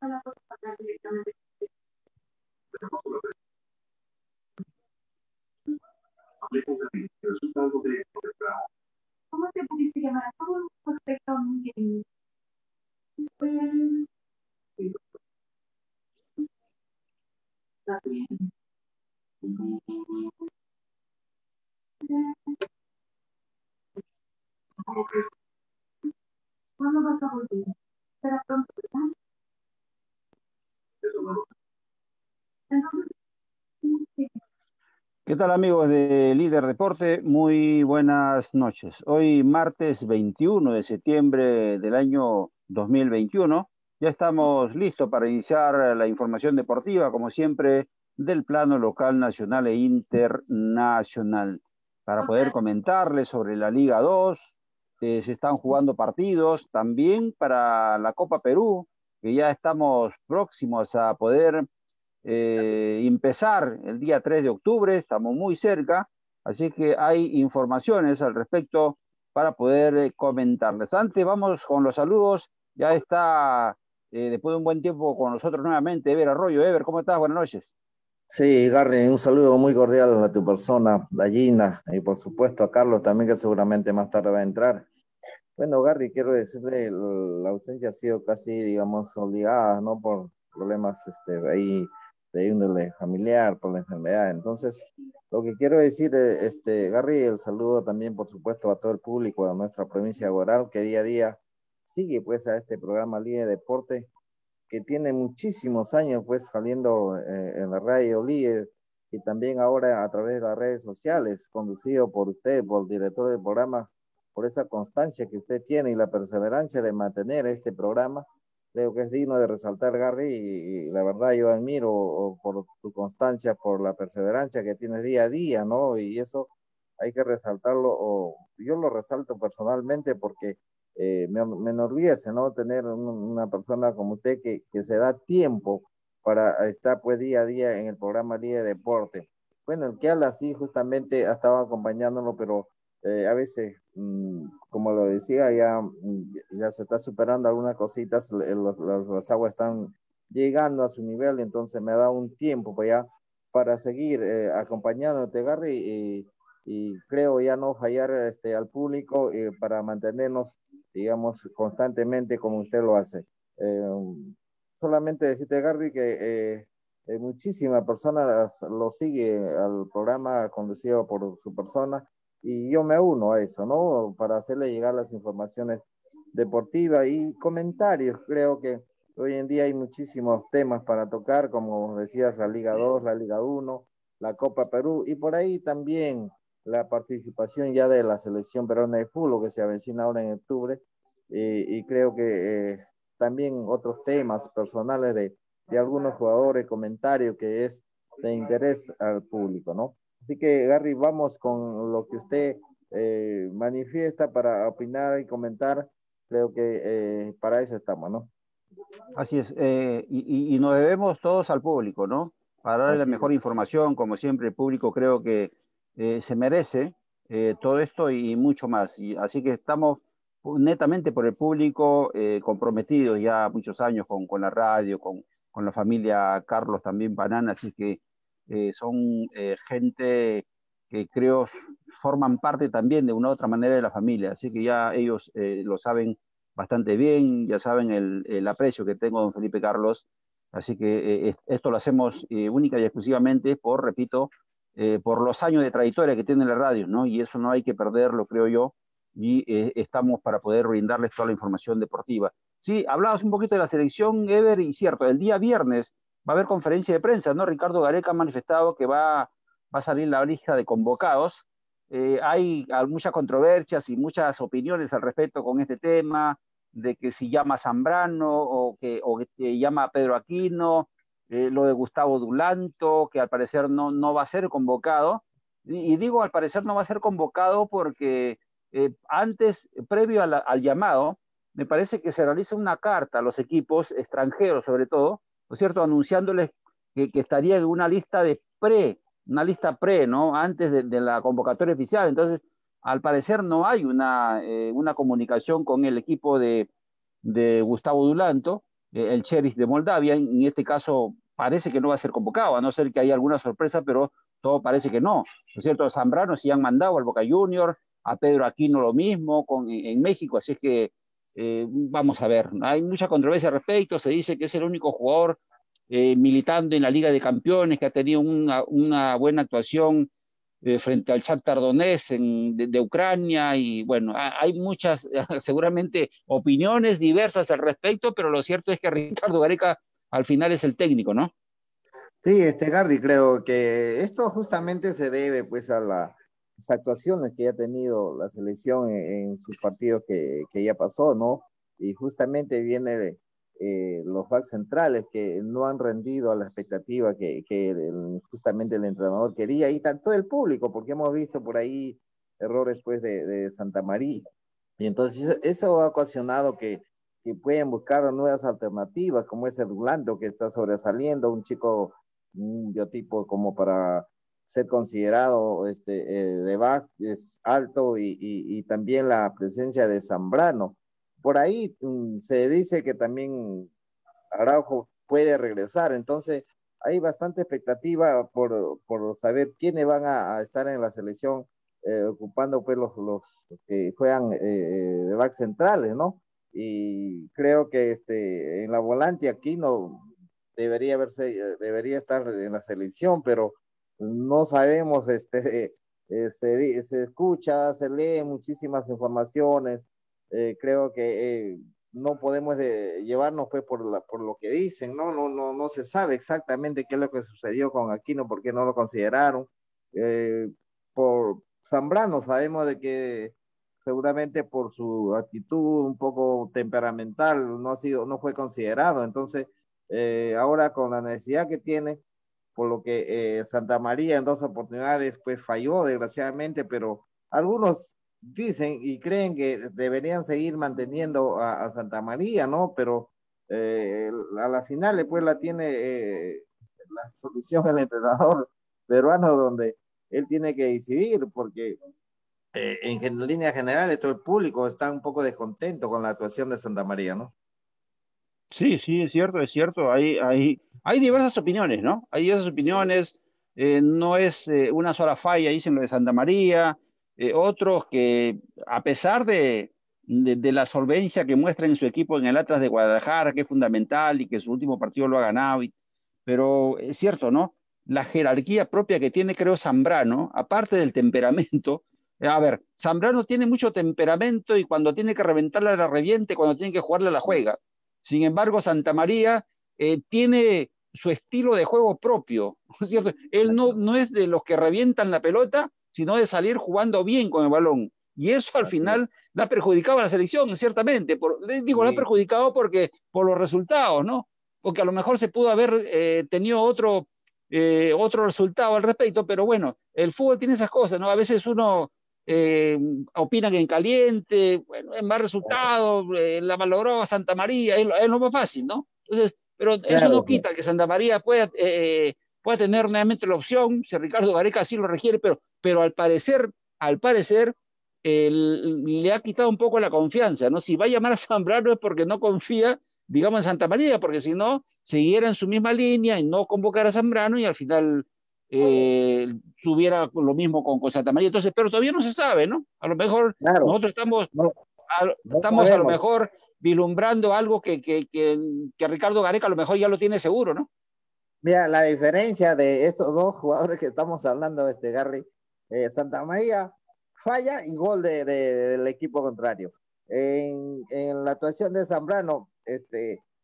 ¿Cómo te pudiste llamar? ¿Cómo respecto a un ¿cuándo vas a volver? Será pronto, ¿verdad? ¿Qué tal, amigos de Líder Deporte? Muy buenas noches. Hoy martes 21 de septiembre del año 2021. Ya estamos listos para iniciar la información deportiva, como siempre, del plano local, nacional e internacional. Para poder comentarles sobre la Liga 2, se están jugando partidos también para la Copa Perú, que ya estamos próximos a poder empezar el día 3 de octubre, estamos muy cerca, así que hay informaciones al respecto para poder comentarles. Antes vamos con los saludos, ya está después de un buen tiempo con nosotros nuevamente Ever Arroyo. Ever, ¿cómo estás? Buenas noches. Sí, Gary, un saludo muy cordial a tu persona, a Gina, y por supuesto a Carlos también, que seguramente más tarde va a entrar. Bueno, Gary, quiero decirle, la ausencia ha sido casi, digamos, obligada, ¿no? Por problemas ahí de índole familiar, por la enfermedad. Entonces, lo que quiero decir, Gary, el saludo también, por supuesto, a todo el público de nuestra provincia de Huaral, que día a día sigue, pues, a este programa Liga de Deporte, que tiene muchísimos años, pues, saliendo en la radio Liga y también ahora a través de las redes sociales, conducido por usted, por el director del programa, por esa constancia que usted tiene y la perseverancia de mantener este programa. Creo que es digno de resaltar, Gary, y la verdad yo admiro por tu constancia, por la perseverancia que tienes día a día, ¿no? Y eso hay que resaltarlo, yo lo resalto personalmente porque me enorgullece, ¿no? Tener una persona como usted que se da tiempo para estar, pues, día a día en el programa Liga de Deporte. Bueno, el que habla así justamente ha estado acompañándolo, pero a veces, como lo decía, ya se está superando algunas cositas, las aguas están llegando a su nivel, entonces me da un tiempo para seguir acompañándote, Gary, y creo ya no fallar al público para mantenernos, digamos, constantemente como usted lo hace. Solamente decirte, Gary, que muchísimas personas lo siguen al programa conducido por su persona, y yo me uno a eso, ¿no? Para hacerle llegar las informaciones deportivas y comentarios. Creo que hoy en día hay muchísimos temas para tocar, como decías, la Liga 2, la Liga 1, la Copa Perú, y por ahí también la participación ya de la Selección Peruana de Fútbol, que se avecina ahora en octubre, y creo que también otros temas personales de algunos jugadores, comentarios que es de interés al público, ¿no? Así que, Gary, vamos con lo que usted manifiesta para opinar y comentar. Creo que para eso estamos, ¿no? Así es. Y nos debemos todos al público, ¿no? Para darle la mejor información, como siempre, el público creo que se merece todo esto y mucho más. Así que estamos netamente por el público, comprometidos ya muchos años con la radio, con la familia Carlos también, Banana, así que son gente que creo forman parte también de una u otra manera de la familia, así que ya ellos lo saben bastante bien, ya saben el aprecio que tengo a don Felipe Carlos, así que esto lo hacemos única y exclusivamente por, repito, por los años de trayectoria que tiene la radio, ¿no? Y eso no hay que perderlo, creo yo, y estamos para poder brindarles toda la información deportiva. Sí, hablabas un poquito de la selección, Ever, y cierto, el día viernes va a haber conferencia de prensa, ¿no? Ricardo Gareca ha manifestado que va a salir la lista de convocados. Hay muchas controversias y muchas opiniones al respecto con este tema, de que si llama Zambrano o que llama a Pedro Aquino, lo de Gustavo Dulanto, que al parecer no va a ser convocado. Y digo, al parecer no va a ser convocado porque antes, previo al llamado, me parece que se realiza una carta a los equipos extranjeros, sobre todo, ¿no es cierto?, anunciándoles que estaría en una lista pre, ¿no?, antes de la convocatoria oficial. Entonces, al parecer no hay una comunicación con el equipo de Gustavo Dulanto, el Sheriff de Moldavia. En este caso parece que no va a ser convocado, a no ser que haya alguna sorpresa, pero todo parece que no, ¿no es cierto? A Zambrano sí han mandado, al Boca Junior, a Pedro Aquino lo mismo, en México, así es que vamos a ver, hay mucha controversia al respecto. Se dice que es el único jugador militando en la Liga de Campeones que ha tenido una buena actuación frente al Shakhtar Donetsk de Ucrania, y bueno, hay muchas, seguramente, opiniones diversas al respecto, pero lo cierto es que Ricardo Gareca al final es el técnico, ¿no? Sí, Gary, creo que esto justamente se debe pues a las actuaciones que ya ha tenido la selección en sus partidos que ya pasó, ¿no? Y justamente viene los backs centrales que no han rendido a la expectativa que justamente el entrenador quería, y tanto el público, porque hemos visto por ahí errores pues de Santa María, y entonces eso ha ocasionado que pueden buscar nuevas alternativas, como es el Dulanto, que está sobresaliendo, un chico un biotipo como para ser considerado de back, es alto, y también la presencia de Zambrano. Por ahí se dice que también Araujo puede regresar, entonces hay bastante expectativa por saber quiénes van a estar en la selección ocupando pues los que juegan de back centrales, ¿no? Y creo que en la volante Aquino debería estar en la selección, pero no sabemos, se escucha, se lee muchísimas informaciones. Creo que no podemos llevarnos pues por lo que dicen, ¿no? No se sabe exactamente qué es lo que sucedió con Aquino, por qué no lo consideraron. Por Zambrano sabemos de que seguramente por su actitud un poco temperamental no fue considerado. Entonces ahora con la necesidad que tiene, por lo que Santa María en dos oportunidades pues falló desgraciadamente, pero algunos dicen y creen que deberían seguir manteniendo a Santa María, ¿no? Pero a la final pues la tiene la solución del entrenador peruano, donde él tiene que decidir, porque en líneas generales todo el público está un poco descontento con la actuación de Santa María, ¿no? Sí, es cierto, hay diversas opiniones, ¿no? Hay diversas opiniones, no es una sola falla, dicen lo de Santa María. Otros que, a pesar de la solvencia que muestra en su equipo en el Atlas de Guadalajara, que es fundamental y que su último partido lo ha ganado, pero es cierto, ¿no? La jerarquía propia que tiene, creo, Zambrano, aparte del temperamento. A ver, Zambrano tiene mucho temperamento y cuando tiene que reventarla la reviente, cuando tiene que jugarla la juega. Sin embargo, Santa María tiene su estilo de juego propio, ¿no es cierto? Él no es de los que revientan la pelota, sino de salir jugando bien con el balón. Y eso al final la ha perjudicado a la selección, ciertamente. La ha perjudicado por los resultados, ¿no? Porque a lo mejor se pudo haber tenido otro resultado al respecto, pero bueno, el fútbol tiene esas cosas, ¿no? A veces uno opina que en caliente, bueno, es más resultado, la malogró a Santa María, es lo más fácil, ¿no? Entonces, pero eso claro, no quita que Santa María pueda tener nuevamente la opción, si Ricardo Gareca así lo requiere, pero al parecer le ha quitado un poco la confianza, ¿no? Si va a llamar a Zambrano es porque no confía, digamos, en Santa María, porque si no, siguiera en su misma línea y no convocar a Zambrano, y al final tuviera lo mismo con Santa María. Entonces, pero todavía no se sabe, ¿no? A lo mejor claro, nosotros estamos a lo mejor vislumbrando algo que Ricardo Gareca a lo mejor ya lo tiene seguro, ¿no? Mira, la diferencia de estos dos jugadores que estamos hablando, Gary, Santa María falla y gol del equipo contrario. En la actuación de Zambrano,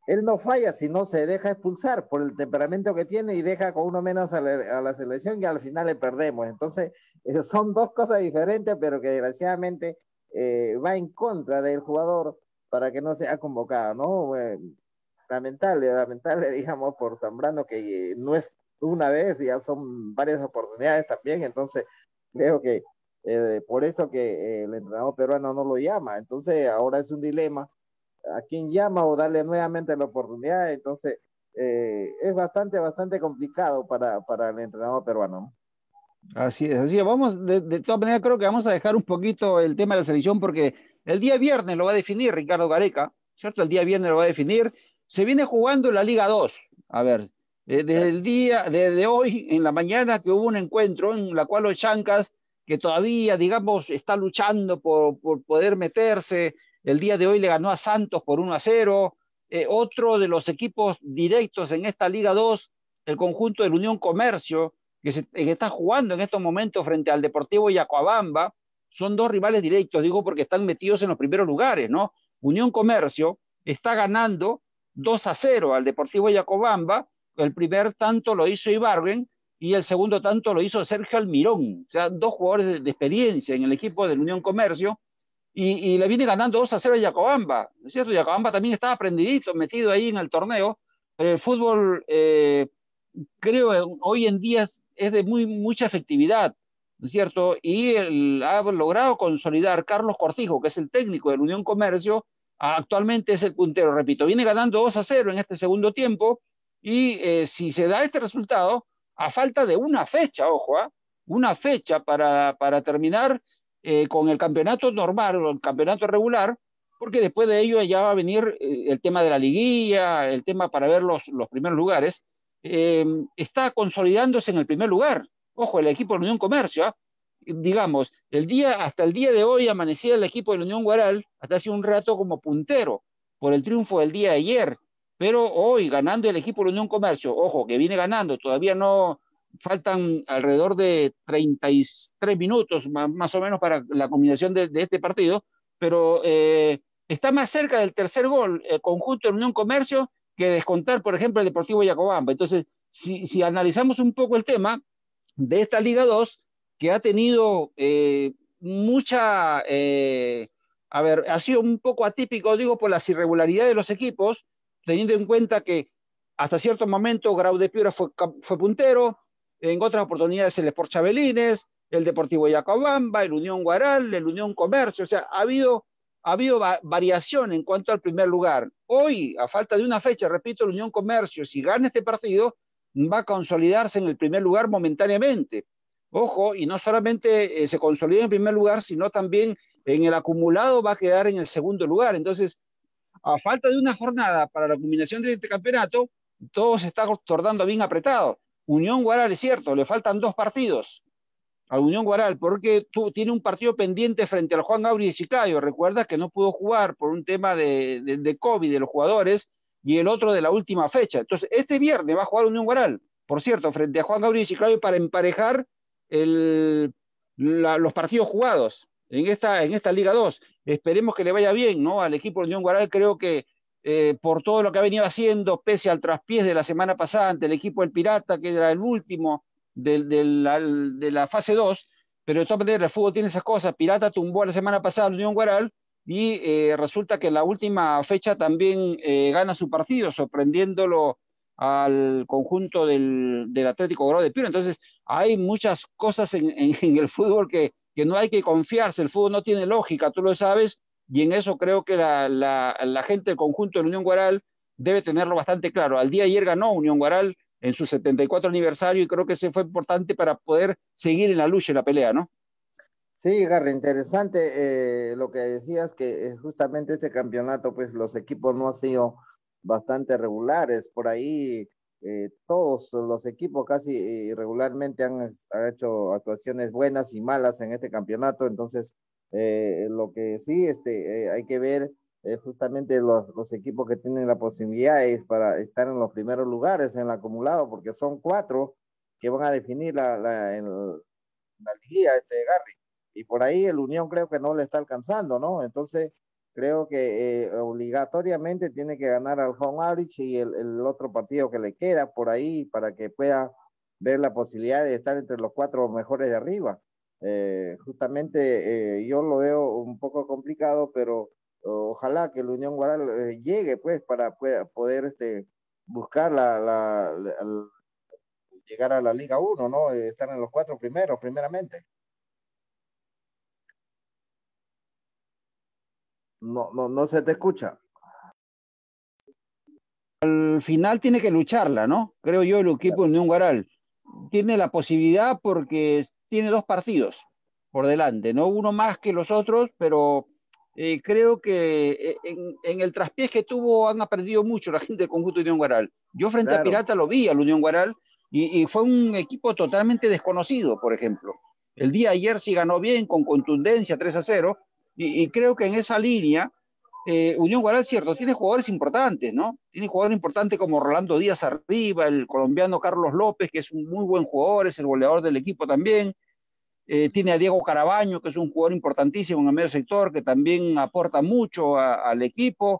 él no falla, sino se deja expulsar por el temperamento que tiene y deja con uno menos a la selección, y al final le perdemos. Entonces, son dos cosas diferentes, pero que desgraciadamente va en contra del jugador para que no sea convocado, ¿no? Lamentable, digamos, por Zambrano, que no es una vez, ya son varias oportunidades también. Entonces creo que por eso que el entrenador peruano no lo llama. Entonces ahora es un dilema a quién llama o darle nuevamente la oportunidad. Entonces es bastante complicado para el entrenador peruano. Así es. Vamos, de todas maneras creo que vamos a dejar un poquito el tema de la selección, porque el día viernes lo va a definir Ricardo Gareca, ¿cierto? El día viernes lo va a definir. se viene jugando la Liga 2. A ver, desde hoy en la mañana que hubo un encuentro en la cual los Chancas, que todavía, digamos, está luchando por poder meterse, el día de hoy le ganó a Santos por 1-0, otro de los equipos directos en esta Liga 2, el conjunto del Unión Comercio, que está jugando en estos momentos frente al Deportivo Llacuabamba. Son dos rivales directos, digo, porque están metidos en los primeros lugares, ¿no? Unión Comercio está ganando 2-0 al Deportivo Llacuabamba. El primer tanto lo hizo Ibargüen y el segundo tanto lo hizo Sergio Almirón. O sea, dos jugadores de experiencia en el equipo del Unión Comercio, y le viene ganando 2-0 a Llacuabamba. Es cierto, Llacuabamba también estaba prendidito, metido ahí en el torneo, pero el fútbol, creo, hoy en día es de mucha efectividad, ¿no es cierto? Y ha logrado consolidar Carlos Cortijo, que es el técnico del Unión Comercio, actualmente es el puntero, repito, viene ganando 2-0 en este segundo tiempo, y si se da este resultado, a falta de una fecha, ojo, una fecha para terminar con el campeonato normal, o el campeonato regular, porque después de ello ya va a venir el tema de la liguilla, el tema para ver los primeros lugares. Está consolidándose en el primer lugar, ojo, el equipo de la Unión Comercio, digamos, hasta el día de hoy amanecía el equipo de la Unión Huaral, hasta hace un rato, como puntero por el triunfo del día de ayer, pero hoy ganando el equipo de la Unión Comercio, ojo, que viene ganando, todavía no, faltan alrededor de 33 minutos más o menos para la culminación de este partido, pero está más cerca del tercer gol el conjunto de la Unión Comercio que descontar, por ejemplo, el Deportivo Llacuabamba. Entonces, si analizamos un poco el tema de esta Liga 2, que ha tenido ha sido un poco atípico, digo, por las irregularidades de los equipos, teniendo en cuenta que hasta cierto momento Grau de Piura fue puntero, en otras oportunidades el Sport Chabelines, el Deportivo Llacuabamba, el Unión Huaral, el Unión Comercio, o sea, ha habido variación en cuanto al primer lugar. Hoy, a falta de una fecha, repito, la Unión Comercio, si gana este partido, va a consolidarse en el primer lugar momentáneamente. Ojo, y no solamente se consolida en primer lugar, sino también en el acumulado va a quedar en el segundo lugar. Entonces, a falta de una jornada para la culminación de este campeonato, todo se está tornando bien apretado. Unión Huaral, es cierto, le faltan 2 partidos a Unión Huaral, porque tiene un partido pendiente frente al Juan Gabriel Chiclayo. Recuerda que no pudo jugar por un tema de COVID de los jugadores, y el otro de la última fecha. Entonces, este viernes va a jugar Unión Huaral, por cierto, frente a Juan Gabriel Chiclayo, para emparejar los partidos jugados en esta Liga 2. Esperemos que le vaya bien, ¿no?, al equipo de Unión Huaral. Creo que por todo lo que ha venido haciendo, pese al traspiés de la semana pasada ante el equipo del Pirata, que era el último de la fase 2, pero de todas maneras el fútbol tiene esas cosas. Pirata tumbó la semana pasada a Unión Huaral y resulta que en la última fecha también gana su partido, sorprendiéndolo al conjunto del Atlético Grau de Piura. Entonces hay muchas cosas en el fútbol que no hay que confiarse. El fútbol no tiene lógica, tú lo sabes, y en eso creo que la gente del conjunto de la Unión Huaral debe tenerlo bastante claro. Al día de ayer ganó Unión Huaral en su 74 aniversario, y creo que ese fue importante para poder seguir en la lucha, en la pelea, ¿no? Sí, Gary, interesante lo que decías, que justamente este campeonato, pues los equipos no han sido bastante regulares, por ahí todos los equipos casi irregularmente han hecho actuaciones buenas y malas en este campeonato. Entonces lo que sí hay que ver justamente los equipos que tienen la posibilidad es para estar en los primeros lugares en el acumulado, porque son 4 que van a definir la liguilla, Gary, y por ahí el Unión creo que no le está alcanzando, ¿no? Entonces creo que obligatoriamente tiene que ganar al home average y el otro partido que le queda por ahí, para que pueda ver la posibilidad de estar entre los 4 mejores de arriba. Justamente yo lo veo un poco complicado, pero ojalá que la Unión Huaral llegue, pues, para poder buscar llegar a la Liga 1, ¿no? Estar en los 4 primeros, primeramente. No se te escucha. Al final tiene que lucharla, ¿no? Creo yo, el equipo de Unión Huaral tiene la posibilidad, porque tiene 2 partidos por delante, ¿no? Uno más que los otros, pero creo que en el traspiés que tuvo han aprendido mucho la gente del conjunto de Unión Huaral. Yo frente a Pirata lo vi al Unión Huaral y fue un equipo totalmente desconocido, por ejemplo. El día ayer sí ganó bien, con contundencia, 3-0, y creo que en esa línea Unión Huaral, cierto, tiene jugadores importantes, ¿no? Tiene jugadores importantes como Rolando Díaz arriba, el colombiano Carlos López, que es un muy buen jugador, es el goleador del equipo también. Tiene a Diego Carabaño, que es un jugador importantísimo en el medio sector, que también aporta mucho al equipo.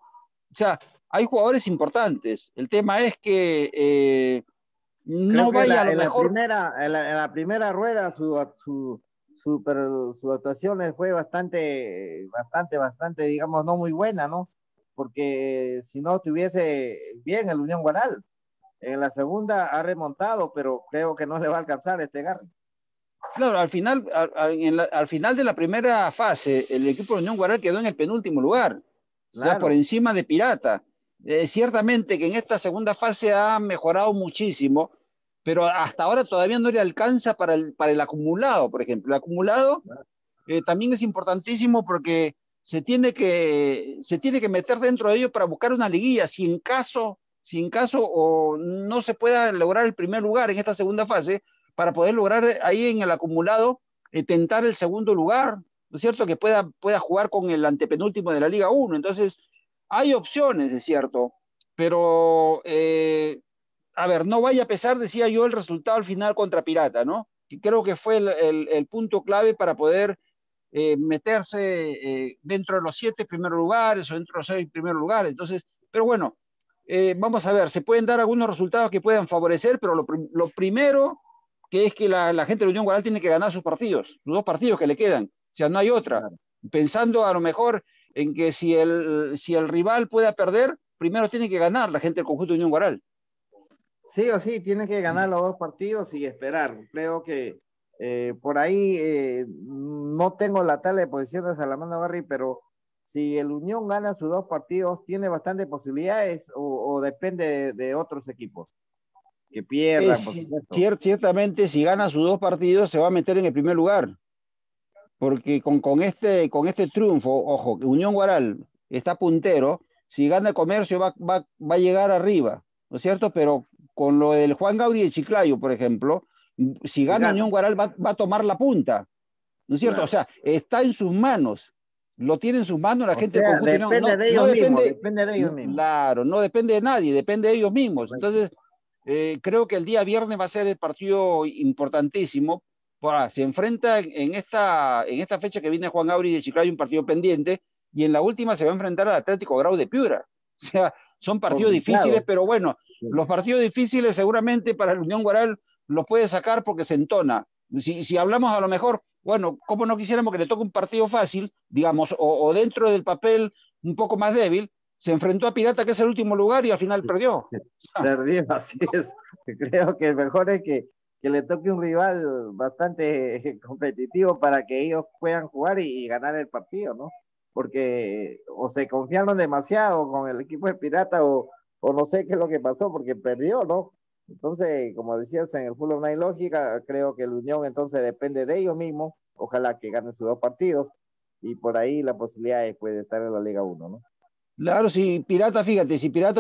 O sea, hay jugadores importantes. El tema es que no vaya a lo mejor. En la primera rueda su actuación fue bastante, digamos, no muy buena, ¿no? Porque si no estuviese bien el Unión Huaral. En la segunda ha remontado, pero creo que no le va a alcanzar este Gary. Claro, al final de la primera fase, el equipo de Unión Huaral quedó en el penúltimo lugar, claro. O sea, por encima de Pirata. Ciertamente que en esta segunda fase ha mejorado muchísimo, pero hasta ahora todavía no le alcanza para el acumulado, por ejemplo. El acumulado también es importantísimo porque se tiene que meter dentro de ello para buscar una liguilla, si en caso o no se pueda lograr el primer lugar en esta segunda fase, para poder lograr ahí en el acumulado, tentar el segundo lugar, ¿no es cierto?, que pueda jugar con el antepenúltimo de la Liga 1. Entonces, hay opciones, es cierto, pero, a ver, no vaya a pesar, decía yo, el resultado al final contra Pirata, ¿no? Que creo que fue el punto clave para poder meterse dentro de los 7 primeros lugares o dentro de los 6 primeros lugares. Entonces, pero bueno, vamos a ver, se pueden dar algunos resultados que puedan favorecer, pero lo primero que es que la gente de Unión Huaral tiene que ganar sus partidos, los 2 partidos que le quedan, o sea, no hay otra, pensando a lo mejor en que si el rival pueda perder, primero tiene que ganar la gente del conjunto de Unión Huaral. Sí o sí, tiene que ganar los 2 partidos y esperar. Creo que por ahí no tengo la tabla de posiciones a la mano, Barry, pero si el Unión gana sus 2 partidos, tiene bastantes posibilidades o depende de otros equipos que pierdan, por supuesto. Ciertamente, si gana sus 2 partidos, se va a meter en el primer lugar, porque con este triunfo, ojo, que Unión Huaral está puntero, si gana el Comercio va a llegar arriba, ¿no es cierto? Pero con lo del Juan Gauri de Chiclayo, por ejemplo, si gana Unión Huaral va a tomar la punta, ¿no es cierto? Claro. O sea, está en sus manos, lo tiene en sus manos la gente. Sea, depende de ellos mismos. Claro, no depende de nadie, depende de ellos mismos. Entonces, creo que el día viernes va a ser el partido importantísimo. Se enfrenta en esta fecha que viene Juan Gauri de Chiclayo, un partido pendiente, y en la última se va a enfrentar al Atlético Grau de Piura. O sea, son partidos difíciles, pero bueno, los partidos difíciles seguramente para el Unión Huaral los puede sacar porque se entona. Si hablamos a lo mejor, bueno, como no quisiéramos que le toque un partido fácil, digamos, o dentro del papel un poco más débil, se enfrentó a Pirata, que es el último lugar, y al final perdió. Perdió, así es. Creo que mejor es que le toque un rival bastante competitivo para que ellos puedan jugar y ganar el partido, ¿no? Porque o se confiaron demasiado con el equipo de Pirata o no sé qué es lo que pasó, porque perdió, ¿no? Entonces, como decías, en el fútbol no hay lógica. Creo que el Unión entonces depende de ellos mismos. Ojalá que ganen sus 2 partidos y por ahí la posibilidad es, pues, de estar en la Liga 1, ¿no? Claro, si Pirata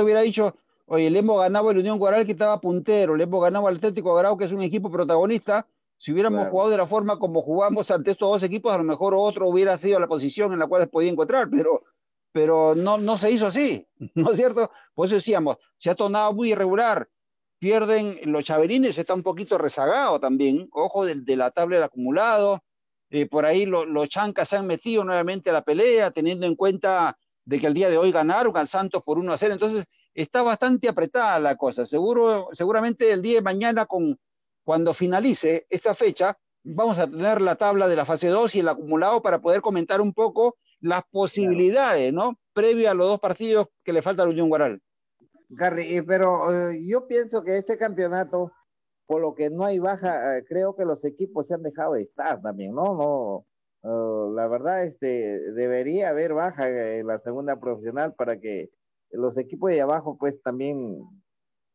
hubiera dicho, oye, le hemos ganado al Unión Huaral, que estaba puntero, le hemos ganado al Atlético Grau, que es un equipo protagonista, si hubiéramos jugado de la forma como jugamos ante estos 2 equipos, a lo mejor otro hubiera sido la posición en la cual se podía encontrar, pero no se hizo así, ¿no es cierto? Por eso decíamos, se ha tornado muy irregular, pierden los Chaverines, está un poquito rezagado también, ojo de la tabla del acumulado, por ahí los Chancas se han metido nuevamente a la pelea, teniendo en cuenta de que el día de hoy ganaron al Santos por 1-0, entonces está bastante apretada la cosa. Seguramente el día de mañana, cuando finalice esta fecha, vamos a tener la tabla de la fase 2 y el acumulado para poder comentar un poco las posibilidades, ¿no? Previo a los 2 partidos que le falta al Unión Huaral. Gary, pero yo pienso que este campeonato, por lo que no hay baja, creo que los equipos se han dejado de estar también, ¿no? La verdad, debería haber baja en la segunda profesional para que los equipos de abajo, pues, también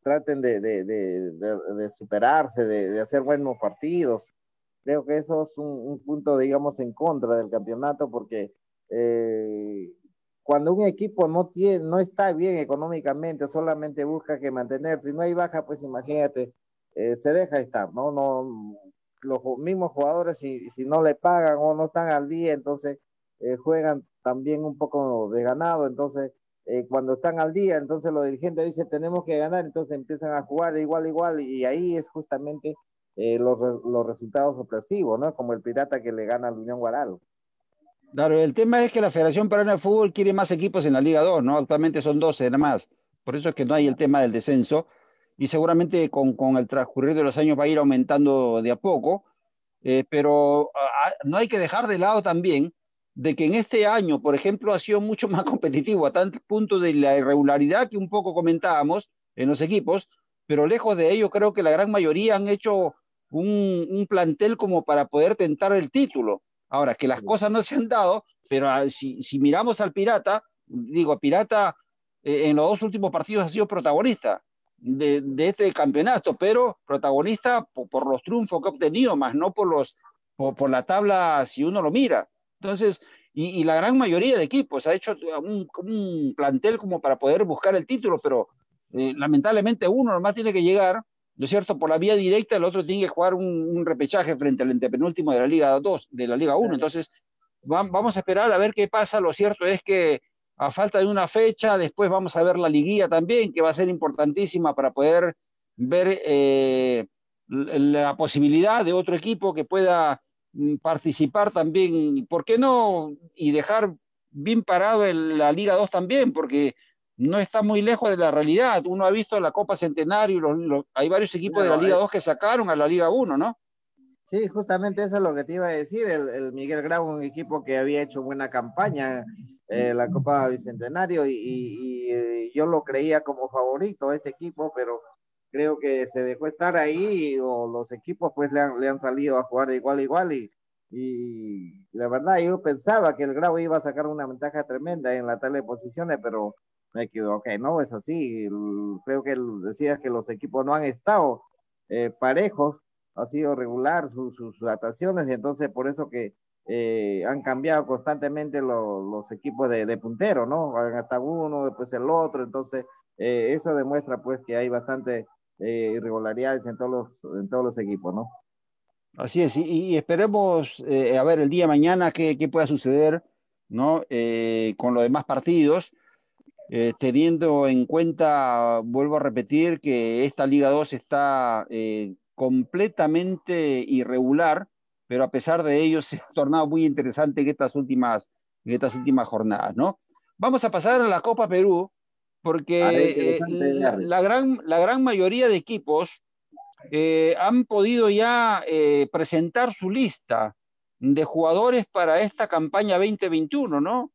traten de superarse, de hacer buenos partidos. Creo que eso es un punto, digamos, en contra del campeonato, porque Cuando un equipo no está bien económicamente, solamente busca que mantener, si no hay baja, pues imagínate, se deja estar, ¿no? Los mismos jugadores, si no le pagan o no están al día, entonces juegan también un poco de ganado, entonces cuando están al día, entonces los dirigentes dicen tenemos que ganar, entonces empiezan a jugar de igual a igual, y ahí es justamente los resultados opresivos, ¿no? Como el Pirata que le gana al Unión Huaral. Claro, el tema es que la Federación Peruana de Fútbol quiere más equipos en la Liga 2, ¿no? Actualmente son 12 nada más, por eso es que no hay el tema del descenso, y seguramente con el transcurrir de los años va a ir aumentando de a poco, pero no hay que dejar de lado también de que en este año, por ejemplo, ha sido mucho más competitivo, a tal punto de la irregularidad que un poco comentábamos en los equipos, pero lejos de ello creo que la gran mayoría han hecho un plantel como para poder tentar el título. Ahora, que las cosas no se han dado, pero si miramos al Pirata, en los dos últimos partidos ha sido protagonista de este campeonato, pero protagonista por los triunfos que ha obtenido, más no por la tabla si uno lo mira. Entonces, y la gran mayoría de equipos ha hecho un plantel como para poder buscar el título, pero lamentablemente uno nomás tiene que llegar, ¿no es cierto?, por la vía directa, el otro tiene que jugar un repechaje frente al antepenúltimo de la Liga 2, de la Liga 1, entonces vamos a esperar a ver qué pasa. Lo cierto es que a falta de una fecha, después vamos a ver la liguilla también, que va a ser importantísima para poder ver la posibilidad de otro equipo que pueda participar también, ¿por qué no? Y dejar bien parado la Liga 2 también, porque no está muy lejos de la realidad. Uno ha visto la Copa Centenario, hay varios equipos de la Liga 2 que sacaron a la Liga 1, ¿no? Sí, justamente eso es lo que te iba a decir, el Miguel Grau, un equipo que había hecho buena campaña, la Copa Bicentenario, y yo lo creía como favorito a este equipo, pero creo que se dejó estar ahí, o los equipos pues le han salido a jugar de igual a igual, y la verdad yo pensaba que el Grau iba a sacar una ventaja tremenda en la tabla de posiciones, pero me equivoqué, no es así. Creo que decías que los equipos no han estado parejos, ha sido regular sus actuaciones, y entonces por eso que han cambiado constantemente los equipos de puntero, ¿no? Hasta uno, después el otro, entonces eso demuestra pues que hay bastante irregularidades en todos los equipos, ¿no? Así es, y esperemos a ver el día de mañana qué pueda suceder, ¿no? Con los demás partidos. Teniendo en cuenta, vuelvo a repetir, que esta Liga 2 está completamente irregular, pero a pesar de ello se ha tornado muy interesante en estas últimas jornadas, ¿no? Vamos a pasar a la Copa Perú, porque la gran mayoría de equipos han podido ya presentar su lista de jugadores para esta campaña 2021, ¿no?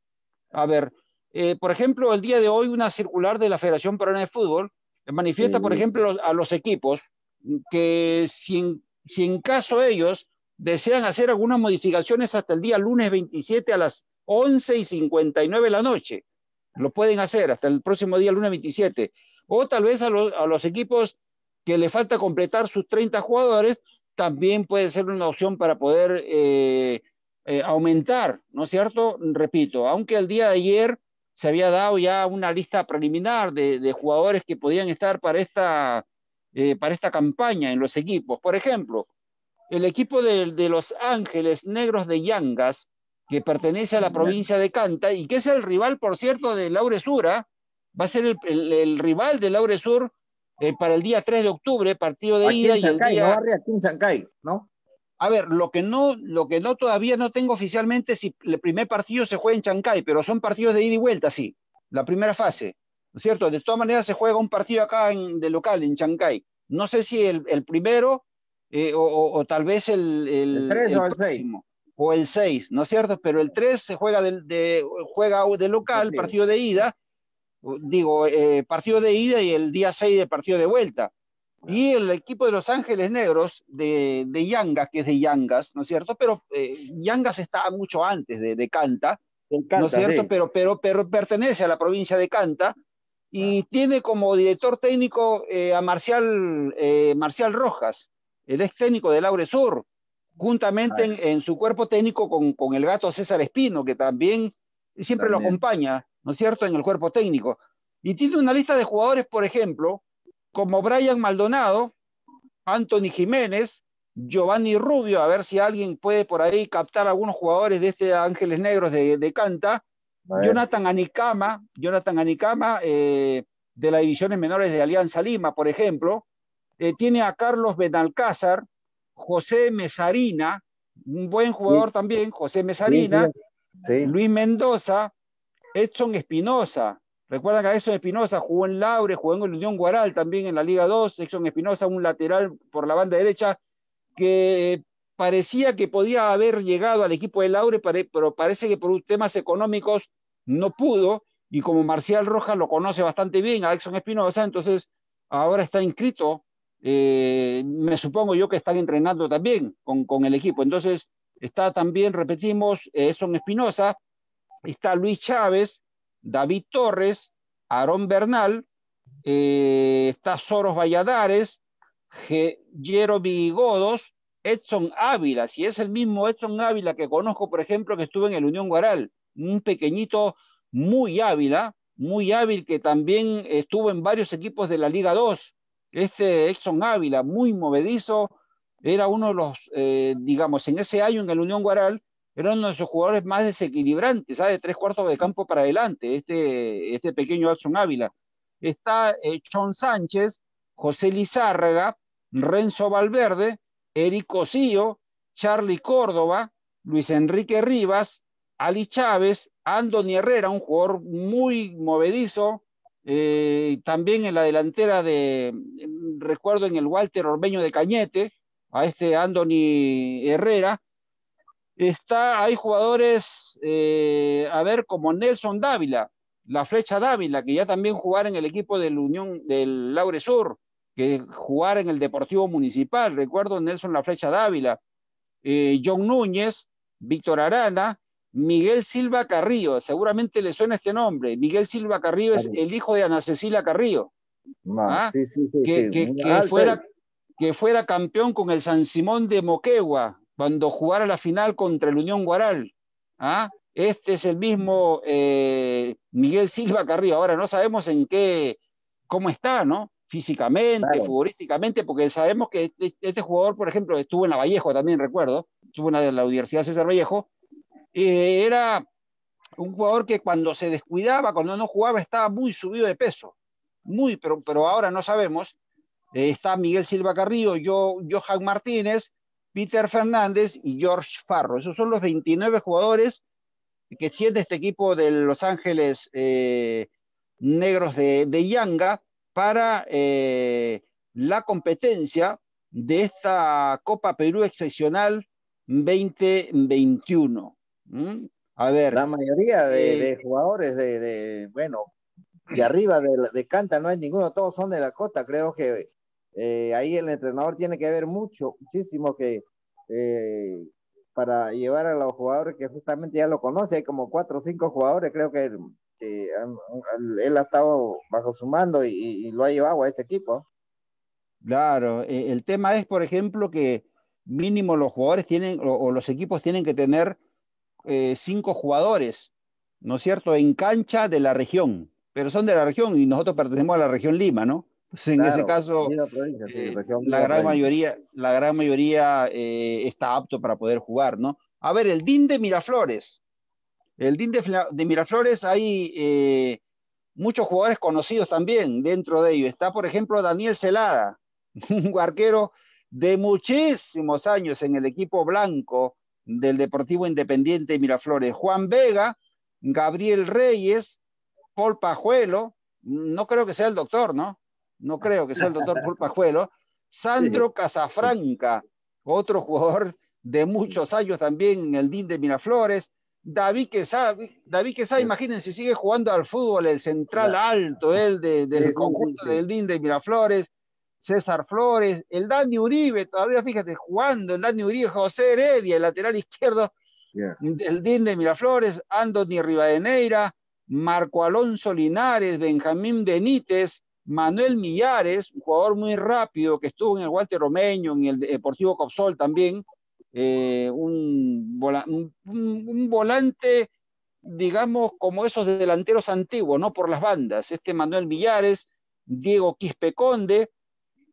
A ver... por ejemplo, el día de hoy una circular de la Federación Peruana de Fútbol manifiesta, por ejemplo, a los equipos que si en caso ellos desean hacer algunas modificaciones hasta el día lunes 27 a las 11:59 de la noche, lo pueden hacer hasta el próximo día lunes 27, o tal vez a los equipos que le falta completar sus 30 jugadores, también puede ser una opción para poder aumentar, ¿no es cierto? Repito, aunque el día de ayer se había dado ya una lista preliminar de jugadores que podían estar para esta campaña en los equipos. Por ejemplo, el equipo de Los Ángeles Negros de Yangas, que pertenece a la provincia de Canta, y que es el rival, por cierto, de Laure Sur, va a ser el rival de Laure Sur para el día 3 de octubre, partido de ida. Chancay, ¿no? A ver, lo que no todavía no tengo oficialmente si el primer partido se juega en Chancay, pero son partidos de ida y vuelta, sí, la primera fase, ¿no es cierto? De todas maneras se juega un partido acá de local, en Chancay. No sé si el primero o tal vez el 3 o el 6. O el 6, ¿no es cierto? Pero el 3 se juega de local, sí. Partido de ida, partido de ida, y el día 6 de partido de vuelta. Y el equipo de Los Ángeles Negros de Yangas, que es de Yangas, ¿no es cierto? Pero Yangas está mucho antes de Canta, ¿no es cierto? Sí. Pero pertenece a la provincia de Canta, y tiene como director técnico a Marcial Rojas, el ex técnico de Laure Sur, juntamente en su cuerpo técnico con el gato César Espino, que también y siempre también lo acompaña, ¿no es cierto?, en el cuerpo técnico. Y tiene una lista de jugadores, por ejemplo, como Brian Maldonado, Anthony Jiménez, Giovanni Rubio, a ver si alguien puede por ahí captar algunos jugadores de este Ángeles Negros de Canta, Jonathan Anicama, de las divisiones menores de Alianza Lima, por ejemplo. Tiene a Carlos Benalcázar, José Mesarina, un buen jugador también, José Mesarina, sí. Luis Mendoza, Edson Espinosa. Recuerdan que Edson Espinosa jugó en Laure, jugó en Unión Huaral también en la Liga 2. Edson Espinosa, un lateral por la banda derecha que parecía que podía haber llegado al equipo de Laure, pero parece que por temas económicos no pudo, y como Marcial Rojas lo conoce bastante bien a Edson Espinosa, entonces ahora está inscrito. Me supongo yo que están entrenando también con el equipo. Entonces está también, repetimos, Edson Espinosa, está Luis Chávez, David Torres, Aarón Bernal, está Soros Valladares, Jeromy Godos, Edson Ávila, si es el mismo Edson Ávila que conozco, por ejemplo, que estuvo en el Unión Huaral, un pequeñito muy hábil, que también estuvo en varios equipos de la Liga 2. Este Edson Ávila, muy movedizo, era uno de los, digamos, en ese año en el Unión Huaral, era uno de sus jugadores más desequilibrantes, ¿sabe? 3/4 de campo para adelante, este pequeño Edson Ávila. Está Chon Sánchez, José Lizárraga, Renzo Valverde, Eric Cosío, Charlie Córdoba, Luis Enrique Rivas, Ali Chávez, Andoni Herrera, un jugador muy movedizo. También en la delantera recuerdo en el Walter Ormeño de Cañete, a este Andoni Herrera. Hay jugadores, como Nelson Dávila, la Flecha Dávila, que ya también jugara en el equipo del Laure Sur, que jugara en el Deportivo Municipal, recuerdo Nelson la Flecha Dávila, John Núñez, Víctor Arana, Miguel Silva Carrillo, seguramente le suena este nombre. Miguel Silva Carrillo es el hijo de Ana Cecilia Carrillo, que fuera campeón con el San Simón de Moquegua cuando jugara la final contra el Unión Huaral. Este es el mismo Miguel Silva Carrillo. Ahora no sabemos cómo está, ¿no? Físicamente, futbolísticamente, porque sabemos que este jugador, por ejemplo, estuvo en la Vallejo también, recuerdo, estuvo en la Universidad César Vallejo. Era un jugador que cuando se descuidaba, cuando no jugaba, estaba muy subido de peso, pero ahora no sabemos. Está Miguel Silva Carrillo, Johan Martínez, Peter Fernández y George Farro. Esos son los 29 jugadores que tiene este equipo de Los Ángeles Negros de Yanga para la competencia de esta Copa Perú Excepcional 2021. A ver, la mayoría de jugadores de arriba de Canta no hay ninguno, todos son de la costa. Creo que ahí el entrenador tiene que ver muchísimo que para llevar a los jugadores que justamente ya lo conoce. Hay como 4 o 5 jugadores, creo que él ha estado bajo su mando y lo ha llevado a este equipo. Claro, el tema es, por ejemplo, que mínimo los jugadores tienen o los equipos tienen que tener 5 jugadores, ¿no es cierto?, en cancha de la región, pero son de la región y nosotros pertenecemos a la región Lima, ¿no? Entonces, claro, en ese caso, la gran mayoría está apto para poder jugar, ¿no? A ver, el DIN de Miraflores. El DIN de Miraflores hay muchos jugadores conocidos también dentro de ellos. Está, por ejemplo, Daniel Celada, un arquero de muchísimos años en el equipo blanco del Deportivo Independiente de Miraflores. Juan Vega, Gabriel Reyes, Paul Pajuelo, no creo que sea el doctor, ¿no? No creo que sea el doctor Paul Pajuelo. Sandro Casafranca, otro jugador de muchos años también en el DIN de Miraflores. David Quesada, imagínense, sigue jugando al fútbol, el central alto, él del conjunto del DIN de Miraflores. César Flores, el Dani Uribe, todavía fíjate, jugando el Dani Uribe, José Heredia, el lateral izquierdo del DIN de Miraflores, Andoni Rivadeneira, Marco Alonso Linares, Benjamín Benítez, Manuel Millares, un jugador muy rápido que estuvo en el Walter Ormeño, en el Deportivo Copsol también, un volante digamos, como esos delanteros antiguos, ¿no? Por las bandas, Manuel Millares, Diego Quispe Conde,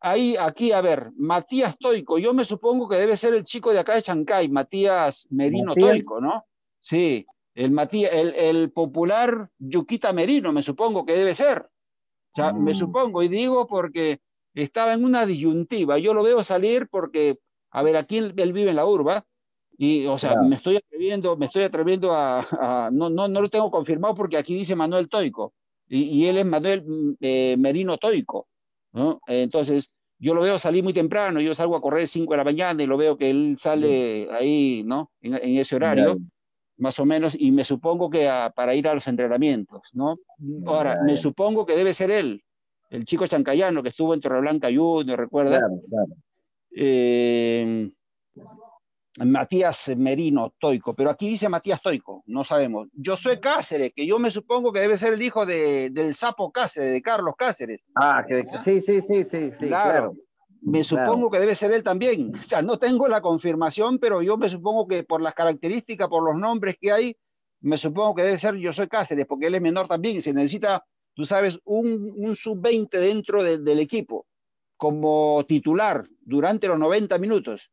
ahí, aquí, a ver, Matías Toico, yo me supongo que debe ser el chico de acá de Chancay, Matías Merino Toico, ¿no? Sí, el popular Yuquita Merino, me supongo que debe ser, o sea, me supongo, y digo porque estaba en una disyuntiva, yo lo veo salir porque, a ver, aquí él vive en la urba, y, o sea, claro, me estoy atreviendo a no lo tengo confirmado porque aquí dice Manuel Toico, y él es Manuel Merino Toico, ¿no? Entonces, yo lo veo salir muy temprano, yo salgo a correr 5 de la mañana y lo veo que él sale ahí, ¿no? En ese horario, claro, más o menos, y me supongo que para ir a los entrenamientos, ¿no? Ahora, claro, me supongo que debe ser él, el chico chancayano que estuvo en Torreblanca Junior, ¿recuerda? Claro, claro. Matías Merino Toico, pero aquí dice Matías Toico, no sabemos. Josué Cáceres, que yo me supongo que debe ser el hijo del Sapo Cáceres, de Carlos Cáceres. Ah, sí, claro. Me supongo que debe ser él también. O sea, no tengo la confirmación, pero yo me supongo que por las características, por los nombres que hay, me supongo que debe ser Josué Cáceres, porque él es menor también, se necesita, tú sabes, un sub-20 dentro del equipo, como titular, durante los 90 minutos.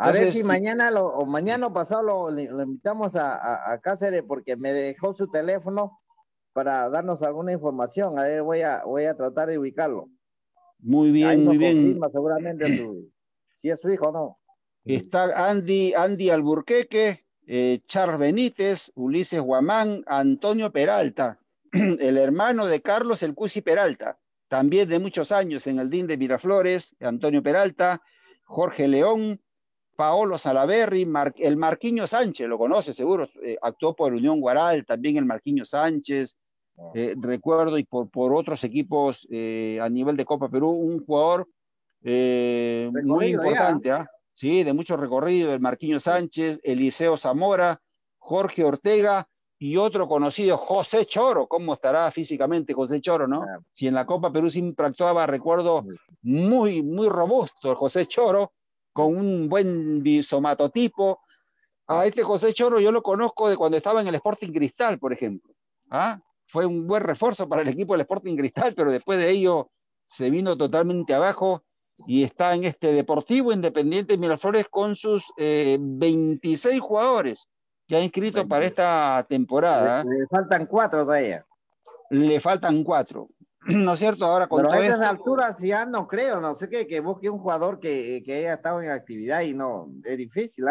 Entonces, a ver si mañana o pasado lo invitamos a Cáceres, porque me dejó su teléfono para darnos alguna información. A ver, voy a tratar de ubicarlo. Muy bien, ahí muy bien. Seguramente si es su hijo o no. Está Andy Alburqueque, Charles Benítez, Ulises Guamán, Antonio Peralta, el hermano de Carlos El Cusi Peralta, también de muchos años en el DIN de Miraflores, Antonio Peralta, Jorge León, Paolo Salaverri, el Marquiño Sánchez, lo conoce seguro, actuó por Unión Huaral, también el Marquiño Sánchez, recuerdo, y por otros equipos a nivel de Copa Perú, un jugador muy importante, sí, de mucho recorrido, el Marquiño Sánchez, Eliseo Zamora, Jorge Ortega, y otro conocido, José Choro. ¿Cómo estará físicamente José Choro, no? Si en la Copa Perú siempre actuaba, recuerdo, muy, muy robusto el José Choro, con un buen somatotipo. A José Choro yo lo conozco de cuando estaba en el Sporting Cristal, por ejemplo. Fue un buen refuerzo para el equipo del Sporting Cristal, pero después de ello se vino totalmente abajo y está en Deportivo Independiente de Miraflores con sus 26 jugadores que ha inscrito para esta temporada. Le faltan 4 todavía. Le faltan 4. ¿No es cierto? Ahora con pero a estas alturas ya no creo, no sé que busque un jugador que haya estado en actividad y no, es difícil,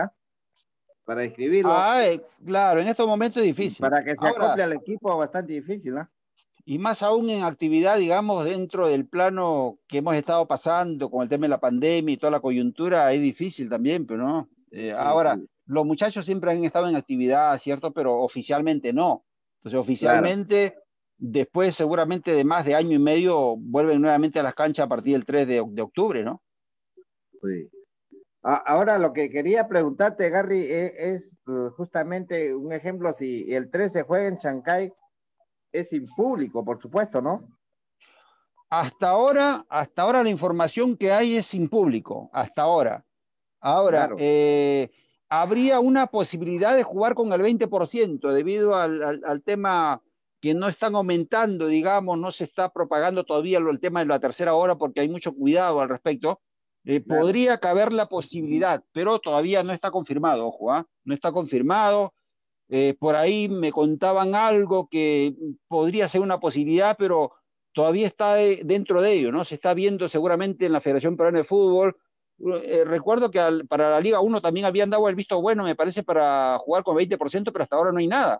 para inscribirlo. Claro, en estos momentos es difícil. Para que se acople al equipo es bastante difícil, Y más aún en actividad, digamos, dentro del plano que hemos estado pasando con el tema de la pandemia y toda la coyuntura, es difícil también, pero no. Los muchachos siempre han estado en actividad, ¿cierto? Pero oficialmente no. Entonces, oficialmente... Claro. Después, seguramente de más de año y medio, vuelven nuevamente a las canchas a partir del 3 de octubre, ¿no? Sí. Ahora, lo que quería preguntarte, Gary, es justamente un ejemplo: si el 3 se juega en Chancay, es sin público, por supuesto, ¿no? Hasta ahora la información que hay es sin público, hasta ahora. Ahora, claro, habría una posibilidad de jugar con el 20% debido al tema... que no están aumentando, digamos, no se está propagando todavía el tema de la tercera hora porque hay mucho cuidado al respecto. Claro. Podría caber la posibilidad, pero todavía no está confirmado, ojo, no está confirmado. Por ahí me contaban algo que podría ser una posibilidad, pero todavía está dentro de ello, ¿no? Se está viendo seguramente en la Federación Peruana de Fútbol. Recuerdo que para la Liga 1 también habían dado el visto bueno, me parece, para jugar con 20%, pero hasta ahora no hay nada.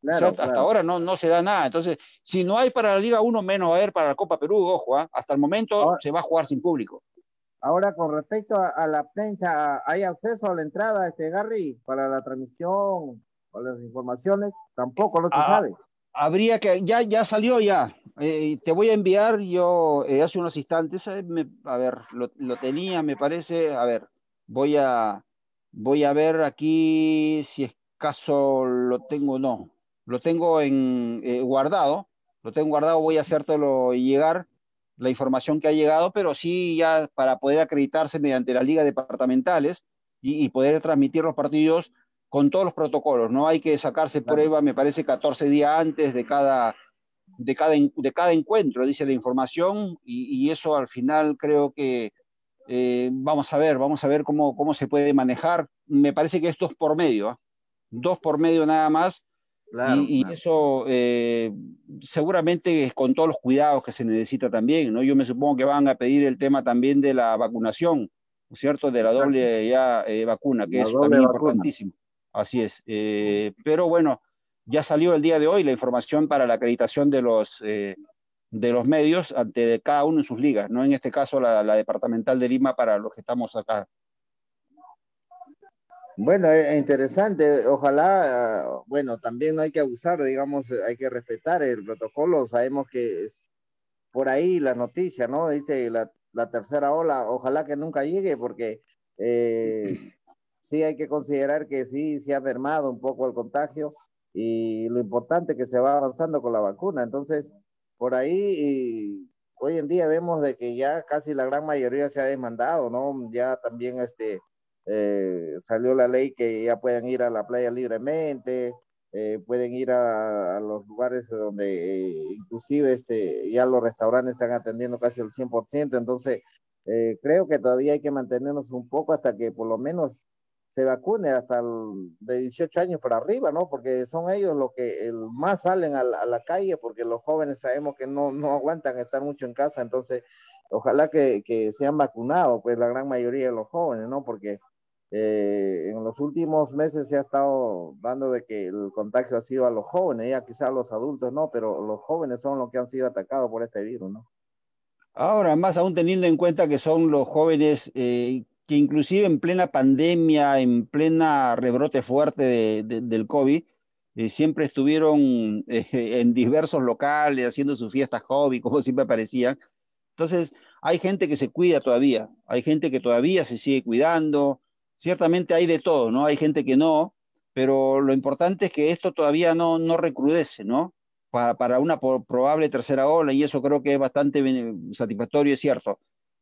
Claro, o sea, hasta ahora no se da nada. Entonces, si no hay para la Liga 1, menos va a haber para la Copa Perú, ojo, hasta el momento ahora, se va a jugar sin público. Ahora, con respecto a la prensa, ¿hay acceso a la entrada, Gary, para la transmisión o las informaciones? Tampoco, no se sabe. Habría que, ya salió ya. Te voy a enviar yo hace unos instantes, a ver, lo tenía, me parece, a ver, voy a ver aquí si es caso lo tengo, no. Lo tengo guardado, voy a hacértelo llegar, la información que ha llegado, pero sí ya para poder acreditarse mediante las ligas departamentales y poder transmitir los partidos, con todos los protocolos, ¿no? Hay que sacarse prueba, me parece, 14 días antes de cada encuentro, dice la información, y eso al final creo que vamos a ver cómo se puede manejar. Me parece que es 2 por medio, ¿eh? 2 por medio nada más, claro, y eso seguramente es con todos los cuidados que se necesita también, ¿no? Yo me supongo que van a pedir el tema también de la vacunación, ¿cierto? De la doble vacuna, que es también importantísimo. Así es. Pero bueno, ya salió el día de hoy la información para la acreditación de los medios ante cada uno en sus ligas, ¿no? En este caso la departamental de Lima para los que estamos acá. Bueno, interesante. Ojalá, bueno, también no hay que abusar, digamos, hay que respetar el protocolo. Sabemos que es por ahí la noticia, ¿no? Dice la tercera ola, ojalá que nunca llegue, porque sí hay que considerar que sí se ha mermado un poco el contagio, y lo importante es que se va avanzando con la vacuna. Entonces, por ahí hoy en día vemos de que ya casi la gran mayoría se ha demandado, ¿no? Ya también salió la ley que ya pueden ir a la playa libremente, pueden ir a los lugares donde inclusive ya los restaurantes están atendiendo casi el 100%, entonces creo que todavía hay que mantenernos un poco hasta que por lo menos se vacune hasta de 18 años para arriba, ¿no? Porque son ellos los que más salen a la calle, porque los jóvenes sabemos que no aguantan estar mucho en casa, entonces ojalá que sean vacunados, pues la gran mayoría de los jóvenes, ¿no? Porque en los últimos meses se ha estado dando de que el contagio ha sido a los jóvenes, ya quizás a los adultos no, pero los jóvenes son los que han sido atacados por este virus, ¿no? Ahora, más aún teniendo en cuenta que son los jóvenes que inclusive en plena pandemia, en plena rebrote fuerte del COVID, siempre estuvieron en diversos locales haciendo sus fiestas hobby, como siempre aparecían. Entonces, hay gente que se cuida todavía, hay gente que todavía se sigue cuidando. Ciertamente hay de todo, ¿no? Hay gente que no, pero lo importante es que esto todavía no recrudece, ¿no? Para una probable tercera ola, y eso creo que es bastante satisfactorio, es cierto.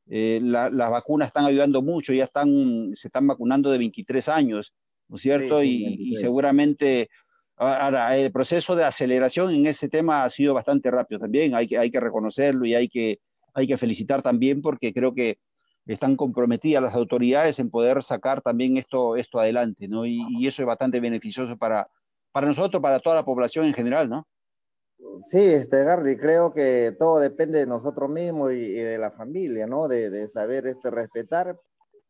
Las vacunas están ayudando mucho, ya se están vacunando de 23 años, ¿no es cierto? Sí, y seguramente ahora, el proceso de aceleración en este tema ha sido bastante rápido también, hay que reconocerlo y hay que felicitar también, porque creo que están comprometidas las autoridades en poder sacar también esto adelante, ¿no? Y eso es bastante beneficioso para nosotros, para toda la población en general, ¿no? Sí, Gary, creo que todo depende de nosotros mismos y de la familia, ¿no? De saber respetar.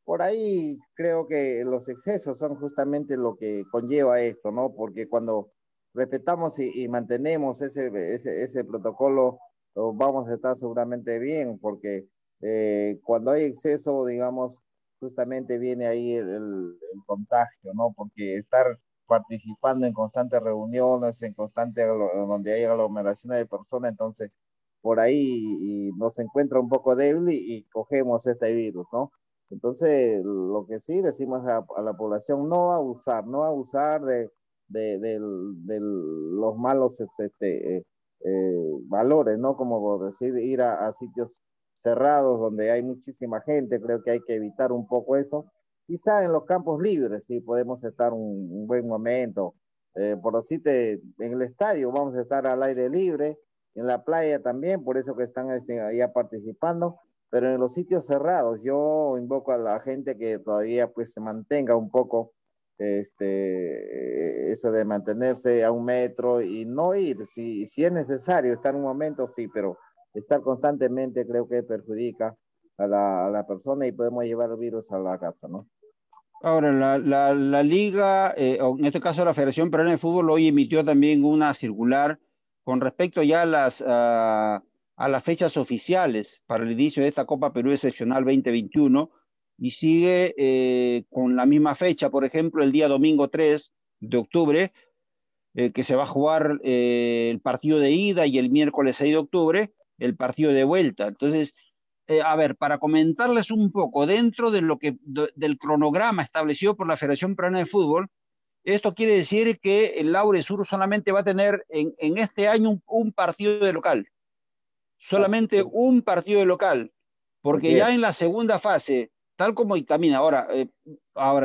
Por ahí creo que los excesos son justamente lo que conlleva esto, ¿no? Porque cuando respetamos y mantenemos ese protocolo, vamos a estar seguramente bien, porque cuando hay exceso, digamos, justamente viene ahí el contagio, ¿no? Porque estar participando en constantes reuniones, en constantes donde hay aglomeraciones de personas, entonces por ahí nos encuentra un poco débil y cogemos este virus, ¿no? Entonces, lo que sí decimos a la población, no abusar de los malos valores, ¿no? Como decir, ir a sitios cerrados donde hay muchísima gente, creo que hay que evitar un poco eso. Quizá en los campos libres sí podemos estar un buen momento, por así en el estadio vamos a estar al aire libre, en la playa también, por eso que están allá participando, pero en los sitios cerrados yo invoco a la gente que todavía pues se mantenga un poco eso de mantenerse a 1 metro y no ir, si es necesario estar un momento, sí, pero estar constantemente creo que perjudica a la persona y podemos llevar el virus a la casa, ¿no? Ahora, la Liga, en este caso la Federación Peruana de Fútbol, hoy emitió también una circular con respecto ya a las fechas oficiales para el inicio de esta Copa Perú Excepcional 2021, y sigue con la misma fecha, por ejemplo, el día domingo 3 de octubre, que se va a jugar el partido de ida, y el miércoles 6 de octubre, el partido de vuelta. Entonces, a ver, para comentarles un poco, dentro de lo que, del cronograma establecido por la Federación Peruana de Fútbol, esto quiere decir que el Laure Sur solamente va a tener en este año un partido de local, solamente un partido de local, porque ya en la segunda fase, tal como dictamina ahora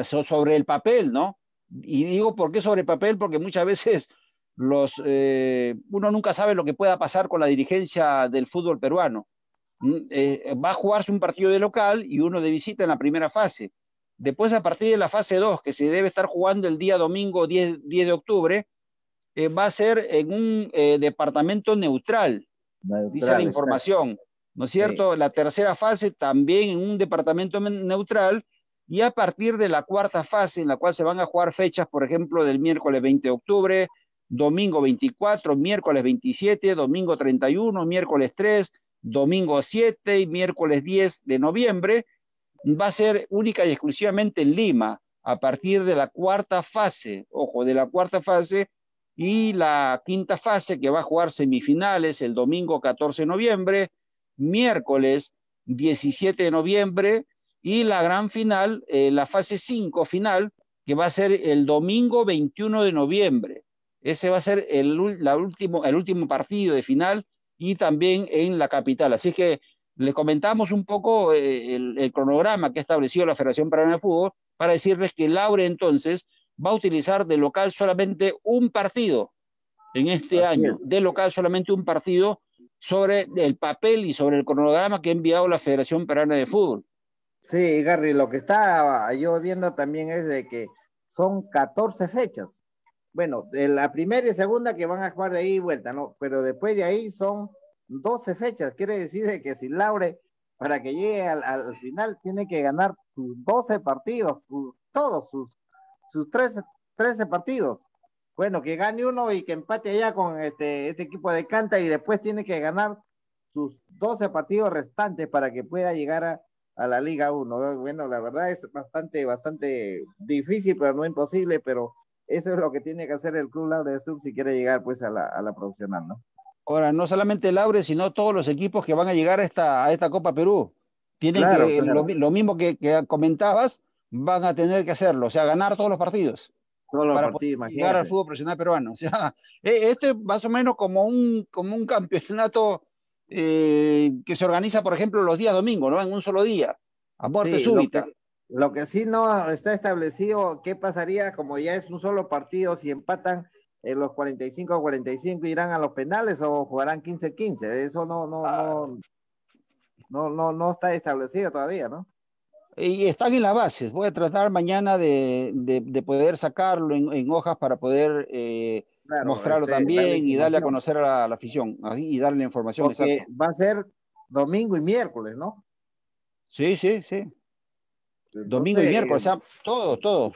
sobre el papel, ¿no? Y digo, ¿por qué sobre papel? Porque muchas veces uno nunca sabe lo que pueda pasar con la dirigencia del fútbol peruano. Va a jugarse un partido de local y uno de visita en la primera fase. Después, a partir de la fase 2, que se debe estar jugando el día domingo 10 de octubre, va a ser en un departamento neutral, dice la información, ¿no es cierto? Sí. La tercera fase también en un departamento neutral, y a partir de la cuarta fase, en la cual se van a jugar fechas, por ejemplo, del miércoles 20 de octubre, domingo 24, miércoles 27, domingo 31, miércoles 3, domingo 7 y miércoles 10 de noviembre, va a ser única y exclusivamente en Lima, a partir de la cuarta fase, ojo, de la cuarta fase, y la quinta fase, que va a jugar semifinales el domingo 14 de noviembre, miércoles 17 de noviembre, y la gran final, la fase 5 final, que va a ser el domingo 21 de noviembre. Ese va a ser el último partido de final, y también en la capital. Así que les comentamos un poco el cronograma que ha establecido la Federación Peruana de Fútbol, para decirles que Laure entonces va a utilizar de local solamente un partido en este año, de local solamente un partido, sobre el papel y sobre el cronograma que ha enviado la Federación Peruana de Fútbol. Sí, Gary, lo que estaba yo viendo también es de que son 14 fechas. Bueno, de la primera y segunda que van a jugar de ahí y vuelta, ¿no? Pero después de ahí son 12 fechas. Quiere decir que si Laure, para que llegue al final, tiene que ganar sus 12 partidos, sus 13 partidos. Bueno, que gane uno y que empate allá con este equipo de Canta, y después tiene que ganar sus 12 partidos restantes para que pueda llegar a la Liga 1. Bueno, la verdad es bastante difícil, pero no imposible, pero eso es lo que tiene que hacer el club Laure Sur si quiere llegar pues a la profesional, ¿no? Ahora, no solamente Laure, sino todos los equipos que van a llegar a esta Copa Perú. Tienen claro. Lo mismo que comentabas, van a tener que hacerlo, o sea, ganar todos los partidos. Todos los partidos, imagínate. Para llegar al fútbol profesional peruano. O sea, esto es más o menos como un campeonato que se organiza, por ejemplo, los días domingos, ¿no? En un solo día, a muerte súbita. Lo que sí no está establecido, qué pasaría, como ya es un solo partido, si empatan en los 45-45 irán a los penales o jugarán 15-15. Eso no está establecido todavía, ¿no? Y están en las bases. Voy a tratar mañana de poder sacarlo en hojas para poder mostrarlo también y darle a conocer a la afición y darle la información. Porque va a ser domingo y miércoles, ¿no? Sí. Entonces, domingo y miércoles, o sea, todos.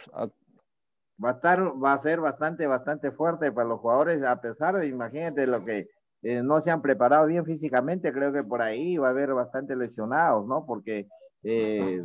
Va a ser bastante fuerte para los jugadores, a pesar de, imagínate, lo que no se han preparado bien físicamente. Creo que por ahí va a haber bastante lesionados, ¿no? Porque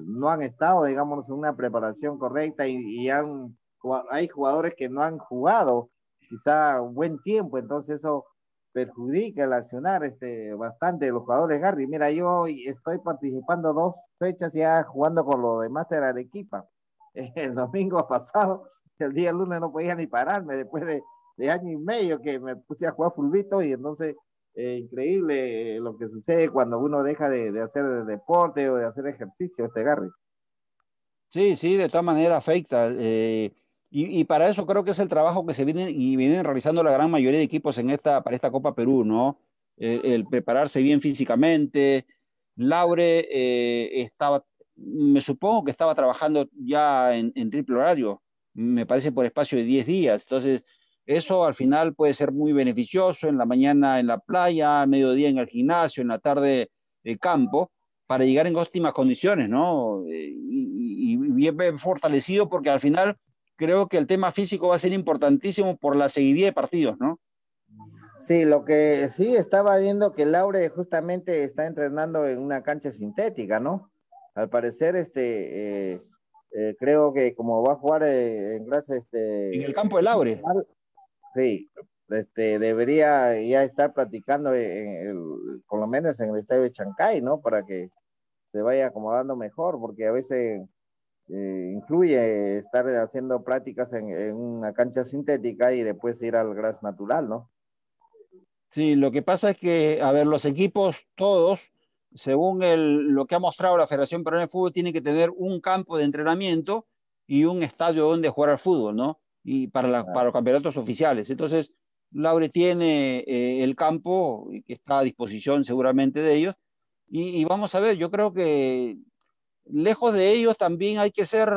no han estado, digamos, en una preparación correcta y hay jugadores que no han jugado quizá un buen tiempo, entonces eso perjudica el accionar bastante de los jugadores, Gary. Mira, yo estoy participando 2 fechas ya jugando con los de Master Arequipa. El domingo pasado, el día lunes no podía ni pararme después de año y medio que me puse a jugar fulbito, y entonces increíble lo que sucede cuando uno deja de hacer deporte o de hacer ejercicio, Gary. Sí, de todas maneras afecta. Y para eso creo que es el trabajo que se vienen realizando la gran mayoría de equipos para esta Copa Perú, ¿no? El prepararse bien físicamente. Laure me supongo que estaba trabajando ya en triple horario, me parece por espacio de 10 días, entonces eso al final puede ser muy beneficioso, en la mañana en la playa, mediodía en el gimnasio, en la tarde campo, para llegar en óptimas condiciones, ¿no? Y bien fortalecido, porque al final creo que el tema físico va a ser importantísimo por la seguidilla de partidos, ¿no? Sí, lo que sí estaba viendo que Laure justamente está entrenando en una cancha sintética, ¿no? Al parecer, creo que como va a jugar en clase, en el campo de Laure. Sí, debería ya estar practicando por lo menos en el estadio de Chancay, ¿no? Para que se vaya acomodando mejor, porque a veces incluye estar haciendo prácticas en una cancha sintética y después ir al gras natural, ¿no? Sí, lo que pasa es que, a ver, los equipos todos, según lo que ha mostrado la Federación Peruana de Fútbol, tiene que tener un campo de entrenamiento y un estadio donde jugar al fútbol, ¿no? Y para los campeonatos oficiales. Entonces, Laure tiene el campo, que está a disposición seguramente de ellos, y vamos a ver, yo creo que lejos de ellos también hay que ser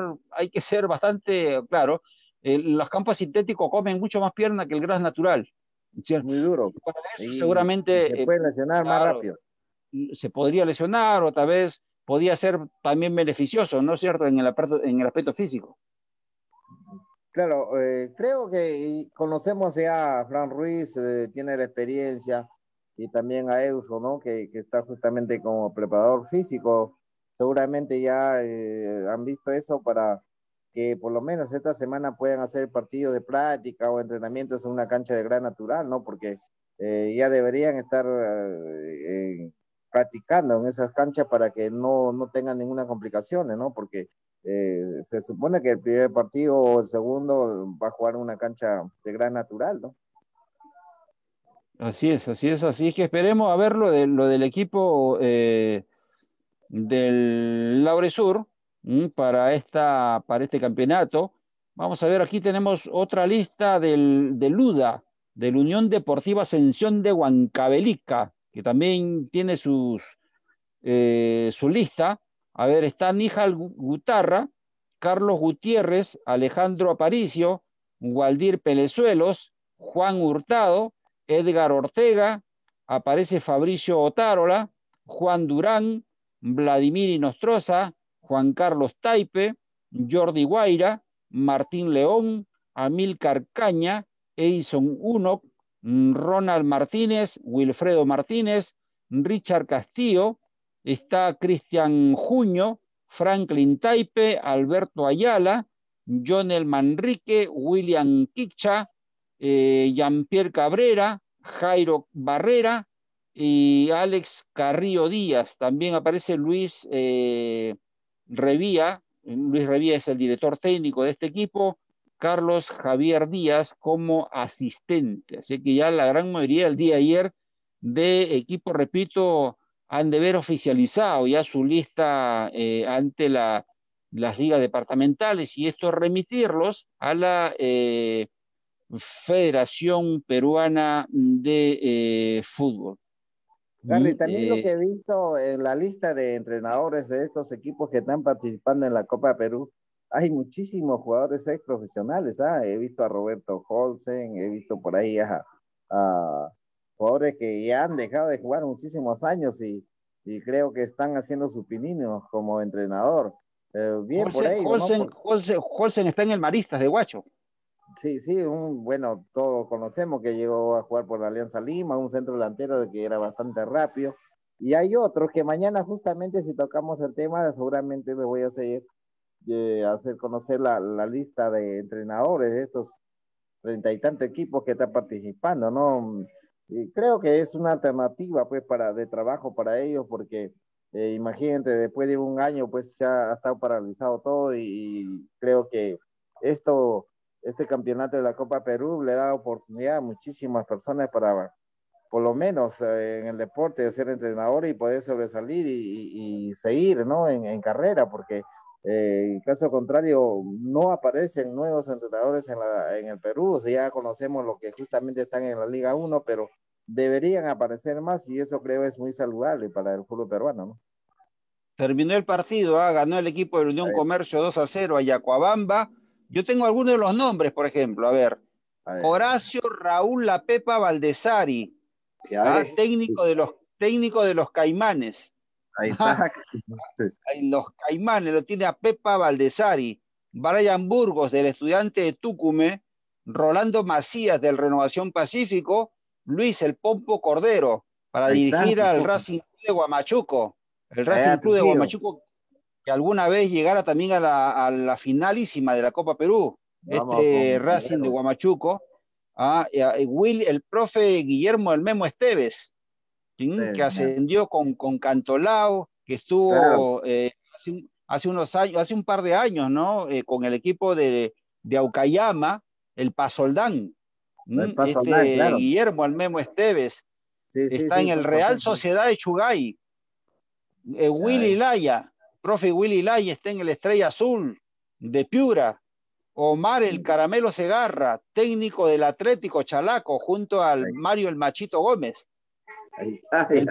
bastante claro. Los campos sintéticos comen mucho más pierna que el gras natural, ¿cierto? Muy duro. Para eso, sí, seguramente se puede lesionar más rápido. Se podría lesionar, o tal vez podía ser también beneficioso, ¿no es cierto?, en el aspecto físico. Claro, creo que conocemos ya a Fran Ruiz, tiene la experiencia, y también a Edson, ¿no?, que está justamente como preparador físico. Seguramente ya han visto eso para que por lo menos esta semana puedan hacer partidos de práctica o entrenamientos en una cancha de gras natural, ¿no? Porque ya deberían estar practicando en esas canchas para que no tengan ninguna complicación, ¿no? Porque se supone que el primer partido o el segundo va a jugar en una cancha de gras natural, ¿no? Así es, así es, así es que esperemos a ver lo del equipo del Laure Sur para este campeonato. Vamos a ver, aquí tenemos otra lista del UDA, del Unión Deportiva Ascensión de Huancavelica, que también tiene su lista. A ver, está Níjar Gutarra, Carlos Gutiérrez, Alejandro Aparicio, Waldir Pelezuelos, Juan Hurtado, Edgar Ortega, aparece Fabricio Otárola, Juan Durán, Vladimir Inostroza, Juan Carlos Taipe, Jordi Guaira, Martín León, Amílcar Caña, Edison Unoc, Ronald Martínez, Wilfredo Martínez, Richard Castillo, está Cristian Juño, Franklin Taipe, Alberto Ayala, Jonel Manrique, William Quicha, Jean-Pierre Cabrera, Jairo Barrera y Alex Carrillo Díaz. También aparece Luis Revía. Luis Revía es el director técnico de este equipo, Carlos Javier Díaz como asistente. Así que ya la gran mayoría del día ayer de equipo, repito, han de ver oficializado ya su lista ante las ligas departamentales, y esto remitirlos a la Federación Peruana de Fútbol. Gary, también lo que he visto en la lista de entrenadores de estos equipos que están participando en la Copa Perú, hay muchísimos jugadores ex profesionales, He visto a Roberto Holsen, he visto por ahí a jugadores que ya han dejado de jugar muchísimos años y creo que están haciendo sus pininos como entrenador. Bien Holsen, por ahí, ¿no? Holsen está en el Maristas de Huacho. Sí, bueno, todos conocemos que llegó a jugar por la Alianza Lima, un centro delantero que era bastante rápido, y hay otros que mañana justamente, si tocamos el tema, seguramente me voy a hacer conocer la lista de entrenadores de estos 30 y tantos equipos que están participando, ¿no? Y creo que es una alternativa pues de trabajo para ellos, porque imagínate, después de un año pues ya ha estado paralizado todo, y creo que este campeonato de la Copa Perú le da oportunidad a muchísimas personas para, por lo menos en el deporte, de ser entrenador y poder sobresalir y seguir, ¿no?, en carrera, porque en caso contrario no aparecen nuevos entrenadores en el Perú. Ya conocemos los que justamente están en la Liga 1, pero deberían aparecer más, y eso creo es muy saludable para el fútbol peruano, ¿no? Terminó el partido, ganó el equipo de la Unión Comercio 2-0 a Llacuabamba. Yo tengo algunos de los nombres, por ejemplo, a ver. Horacio Raúl La Pepa Valdesari, técnico de los Caimanes. Ahí está. Los Caimanes, lo tiene a Pepa Valdesari. Brian Burgos, del Estudiante de Túcume, Rolando Macías, del Renovación Pacífico, Luis El Pompo Cordero, para dirigir al Racing Club de Huamachuco. El Racing Club de Huamachuco, que alguna vez llegara también a la finalísima de la Copa Perú. Vamos, Racing de Huamachuco. El profe Guillermo El Memo Esteves, ¿sí? Que ascendió con Cantolao, que estuvo hace un par de años, ¿no? Con el equipo de Aucayama, el Pasoldán. Claro. Guillermo El Memo Esteves. Está en el Real Sociedad de Chuggay. Willy Laya. Profe Willy Laya está en el Estrella Azul. de Piura, Omar el Caramelo Segarra, técnico del Atlético Chalaco, junto al Mario el Machito Gómez. El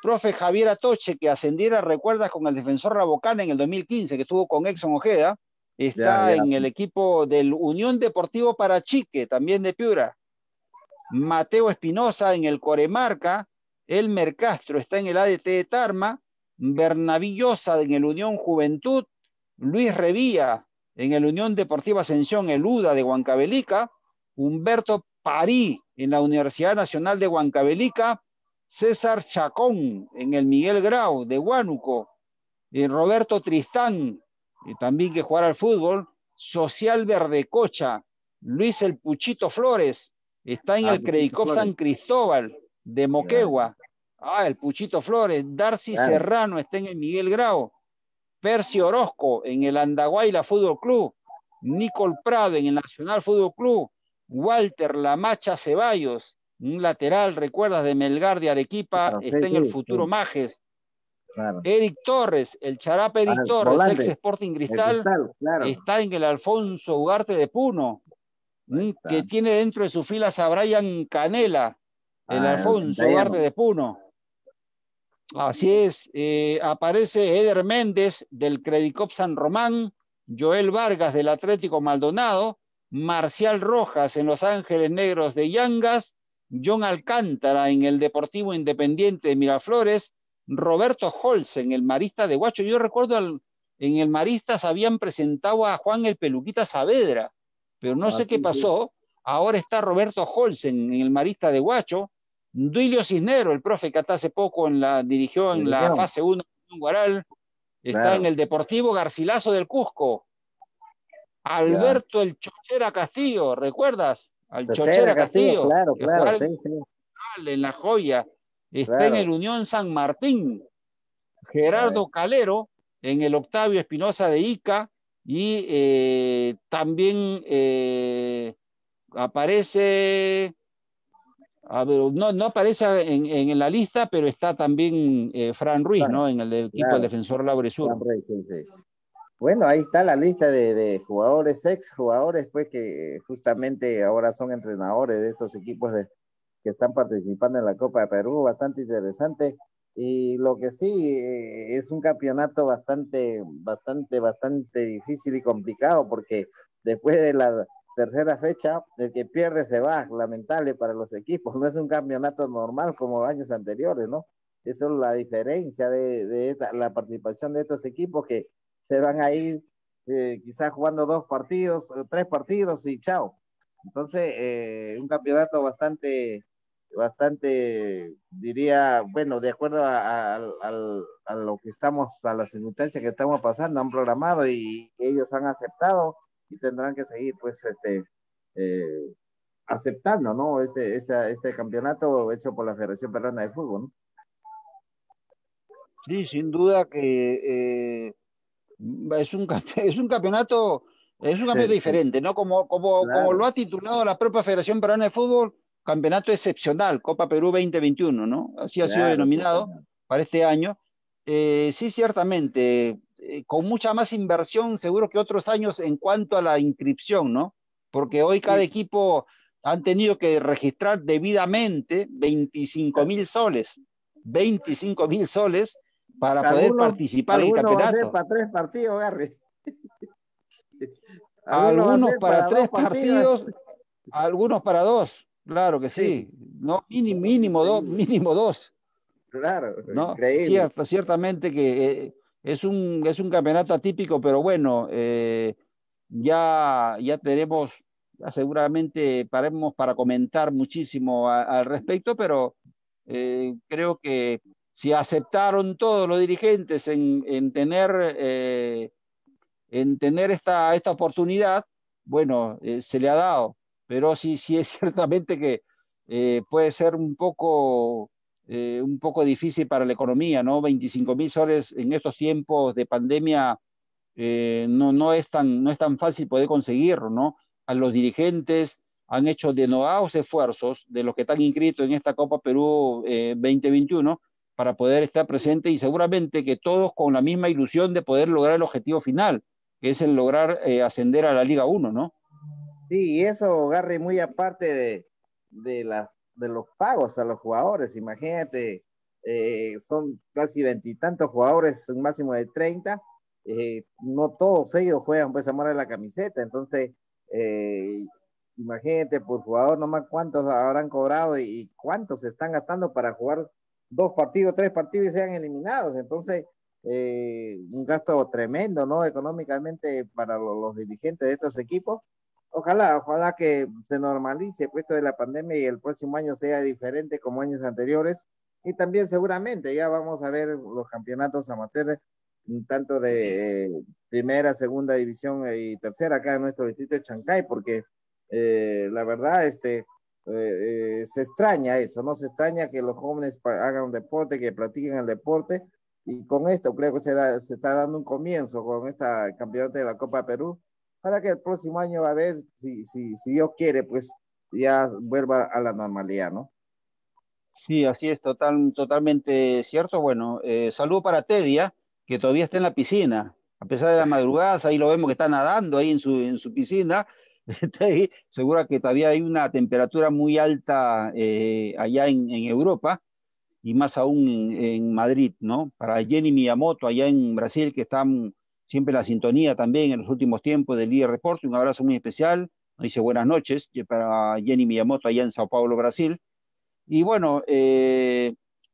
profe Javier Atoche, que ascendiera, recuerdas, con el Defensor Rabocana en el 2015, que estuvo con Exxon Ojeda, está en el equipo del Unión Deportivo Parachique, también de Piura. Mateo Espinosa en el Coremarca, Elmer Castro está en el ADT de Tarma, Bernavillosa en el Unión Juventud, Luis Revilla en el Unión Deportiva Ascensión, el UDA de Huancavelica, Humberto Parí en la Universidad Nacional de Huancavelica, César Chacón en el Miguel Grau de Huánuco, Roberto Tristán, también que jugará al fútbol, Social Verdecocha, Luis el Puchito Flores, está en el Credicop San Cristóbal de Moquegua, el Puchito Flores, Darcy Serrano está en el Miguel Grau, Percy Orozco en el Andahuayla Fútbol Club, Nicole Prado en el Nacional Fútbol Club, Walter La Macha Ceballos, un lateral, recuerdas, de Melgar de Arequipa, está en el Futuro Majes. Claro. Eric Torres, el Charapa Eric Torres, volante, ex Sporting Cristal, claro, está en el Alfonso Ugarte de Puno, que tiene dentro de sus filas a Brian Canela, el Alfonso Ugarte de Puno. Así es, aparece Eder Méndez del Credicop San Román, Joel Vargas del Atlético Maldonado, Marcial Rojas en Los Ángeles Negros de Yangas, John Alcántara en el Deportivo Independiente de Miraflores, Roberto Holsen, el Marista de Huacho. Yo recuerdo en el Maristas habían presentado a Juan el Peluquita Saavedra, pero no sé qué pasó. Ahora está Roberto Holsen en el Marista de Huacho. Duilio Cisnero, el profe que hasta hace poco dirigió en la fase 1 de Huaral, está en el Deportivo Garcilaso del Cusco. Alberto el Chochera Castillo, ¿recuerdas? Al Chochera Castillo, claro, en La Joya. Está en el Unión San Martín, Gerardo Calero en el Octavio Espinosa de Ica, y también aparece, a ver, no aparece en la lista, pero está también Fran Ruiz, ¿no? En el equipo del Defensor Laure Sur. Bueno, ahí está la lista de jugadores, exjugadores, pues, que justamente ahora son entrenadores de estos equipos que están participando en la Copa de Perú. Bastante interesante, y lo que sí, es un campeonato bastante difícil y complicado, porque después de la tercera fecha, el que pierde se va, lamentable para los equipos. No es un campeonato normal como años anteriores, ¿no? Esa es la diferencia de la participación de estos equipos, que se van a ir quizás jugando 2 partidos, 3 partidos y chao. Entonces, un campeonato bastante, diría, bueno, de acuerdo a lo que estamos, a las circunstancias que estamos pasando, han programado y ellos han aceptado, y tendrán que seguir, pues, aceptando, ¿no? Este campeonato hecho por la Federación Peruana de Fútbol, ¿no? Sí, sin duda que es un campeonato. Es un campeonato diferente, ¿no? Como lo ha titulado la propia Federación Peruana de Fútbol, campeonato excepcional, Copa Perú 2021, ¿no? Así ha sido denominado para este año. Sí, ciertamente, con mucha más inversión seguro que otros años en cuanto a la inscripción, ¿no? Porque hoy cada equipo han tenido que registrar debidamente 25,000 soles, 25,000 soles para poder participar en el campeonato. Va a ser para 3 partidos, Gary. Algunos para 3 partidos, algunos para 2, claro que sí. No, mínimo dos. Claro, ¿no? Increíble. Ciertamente que es un campeonato atípico, pero bueno, ya tenemos, ya seguramente paremos para comentar muchísimo al respecto, pero creo que si aceptaron todos los dirigentes en tener esta oportunidad, bueno, se le ha dado, pero sí es ciertamente que puede ser un poco difícil para la economía, ¿no? 25,000 soles en estos tiempos de pandemia, no es tan fácil poder conseguirlo, ¿no? A los dirigentes han hecho denodados esfuerzos de los que están inscritos en esta Copa Perú 2021 para poder estar presentes, y seguramente que todos con la misma ilusión de poder lograr el objetivo final, que es el lograr ascender a la Liga 1, ¿no? Sí, y eso, Gary, muy aparte de los pagos a los jugadores, imagínate, son casi veintitantos jugadores, un máximo de 30, no todos ellos juegan pues amor a la camiseta, entonces imagínate por jugador nomás cuántos habrán cobrado y cuántos se están gastando para jugar 2 partidos, 3 partidos y sean eliminados, entonces un gasto tremendo, ¿no? Económicamente para los dirigentes de estos equipos. Ojalá que se normalice esto de la pandemia y el próximo año sea diferente como años anteriores, y también seguramente ya vamos a ver los campeonatos amateur, tanto de primera, segunda división y tercera acá en nuestro distrito de Chancay, porque la verdad se extraña eso, ¿no? Se extraña que los jóvenes hagan deporte, que practiquen el deporte, y con esto creo que se está dando un comienzo con esta campeonato de la Copa Perú, para que el próximo año, a ver si Dios quiere, pues ya vuelva a la normalidad, ¿no? Sí, así es, totalmente cierto. Bueno, saludo para Teddy, que todavía está en la piscina, a pesar de las madrugadas, ahí lo vemos que está nadando ahí en su piscina. Teddy, seguro que todavía hay una temperatura muy alta allá en Europa, y más aún en Madrid, ¿no? Para Jenny Miyamoto allá en Brasil, que están siempre en la sintonía también en los últimos tiempos del Líder Deporte, un abrazo muy especial, nos dice buenas noches para Jenny Miyamoto allá en Sao Paulo, Brasil. Y bueno,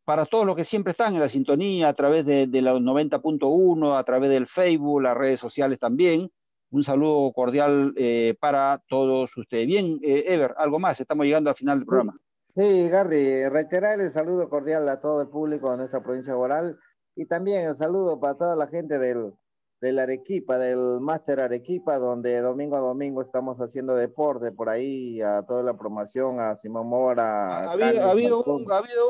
para todos los que siempre están en la sintonía a través de la 90.1, a través del Facebook, las redes sociales también, un saludo cordial para todos ustedes. Bien, Ever, algo más, estamos llegando al final del programa. Sí, Gary, reiterar el saludo cordial a todo el público de nuestra provincia de Huaral, y también el saludo para toda la gente del Arequipa, del Máster Arequipa, donde domingo a domingo estamos haciendo deporte por ahí, a toda la promoción, a Simón Mora. Ha habido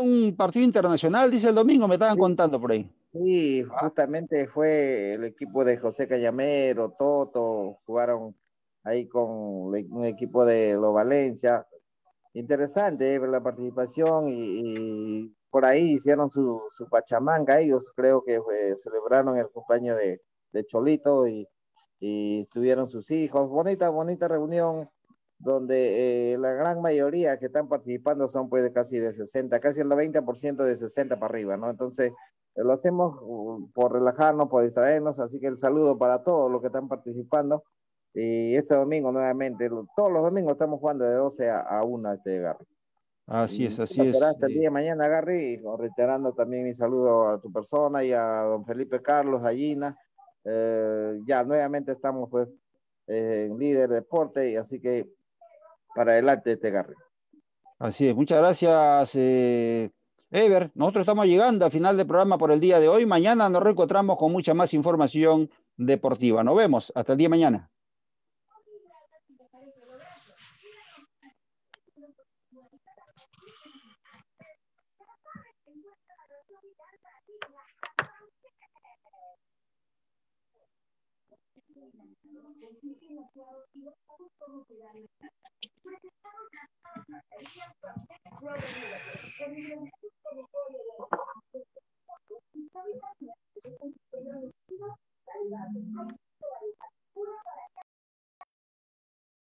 un partido internacional, dice el domingo, me estaban contando por ahí. Sí, justamente fue el equipo de José Callamero, Toto, jugaron ahí con un equipo de Lo Valencia. Interesante la participación, y por ahí hicieron su pachamanga, ellos creo que celebraron el cumpleaños de Cholito, y tuvieron sus hijos. Bonita reunión, donde la gran mayoría que están participando son pues casi de 60, casi el 90% de 60 para arriba, ¿no? Entonces lo hacemos por relajarnos, por distraernos, así que el saludo para todos los que están participando, y este domingo nuevamente, todos los domingos estamos jugando de 12 a 1 Gary. Así es. Hasta el día de mañana, Gary, reiterando también mi saludo a tu persona y a don Felipe Carlos, a Gina. Ya nuevamente estamos pues en Líder Deporte, y así que para adelante Gary. Así es, muchas gracias Ever, nosotros estamos llegando al final del programa por el día de hoy. Mañana nos reencontramos con mucha más información deportiva, nos vemos, hasta el día de mañana.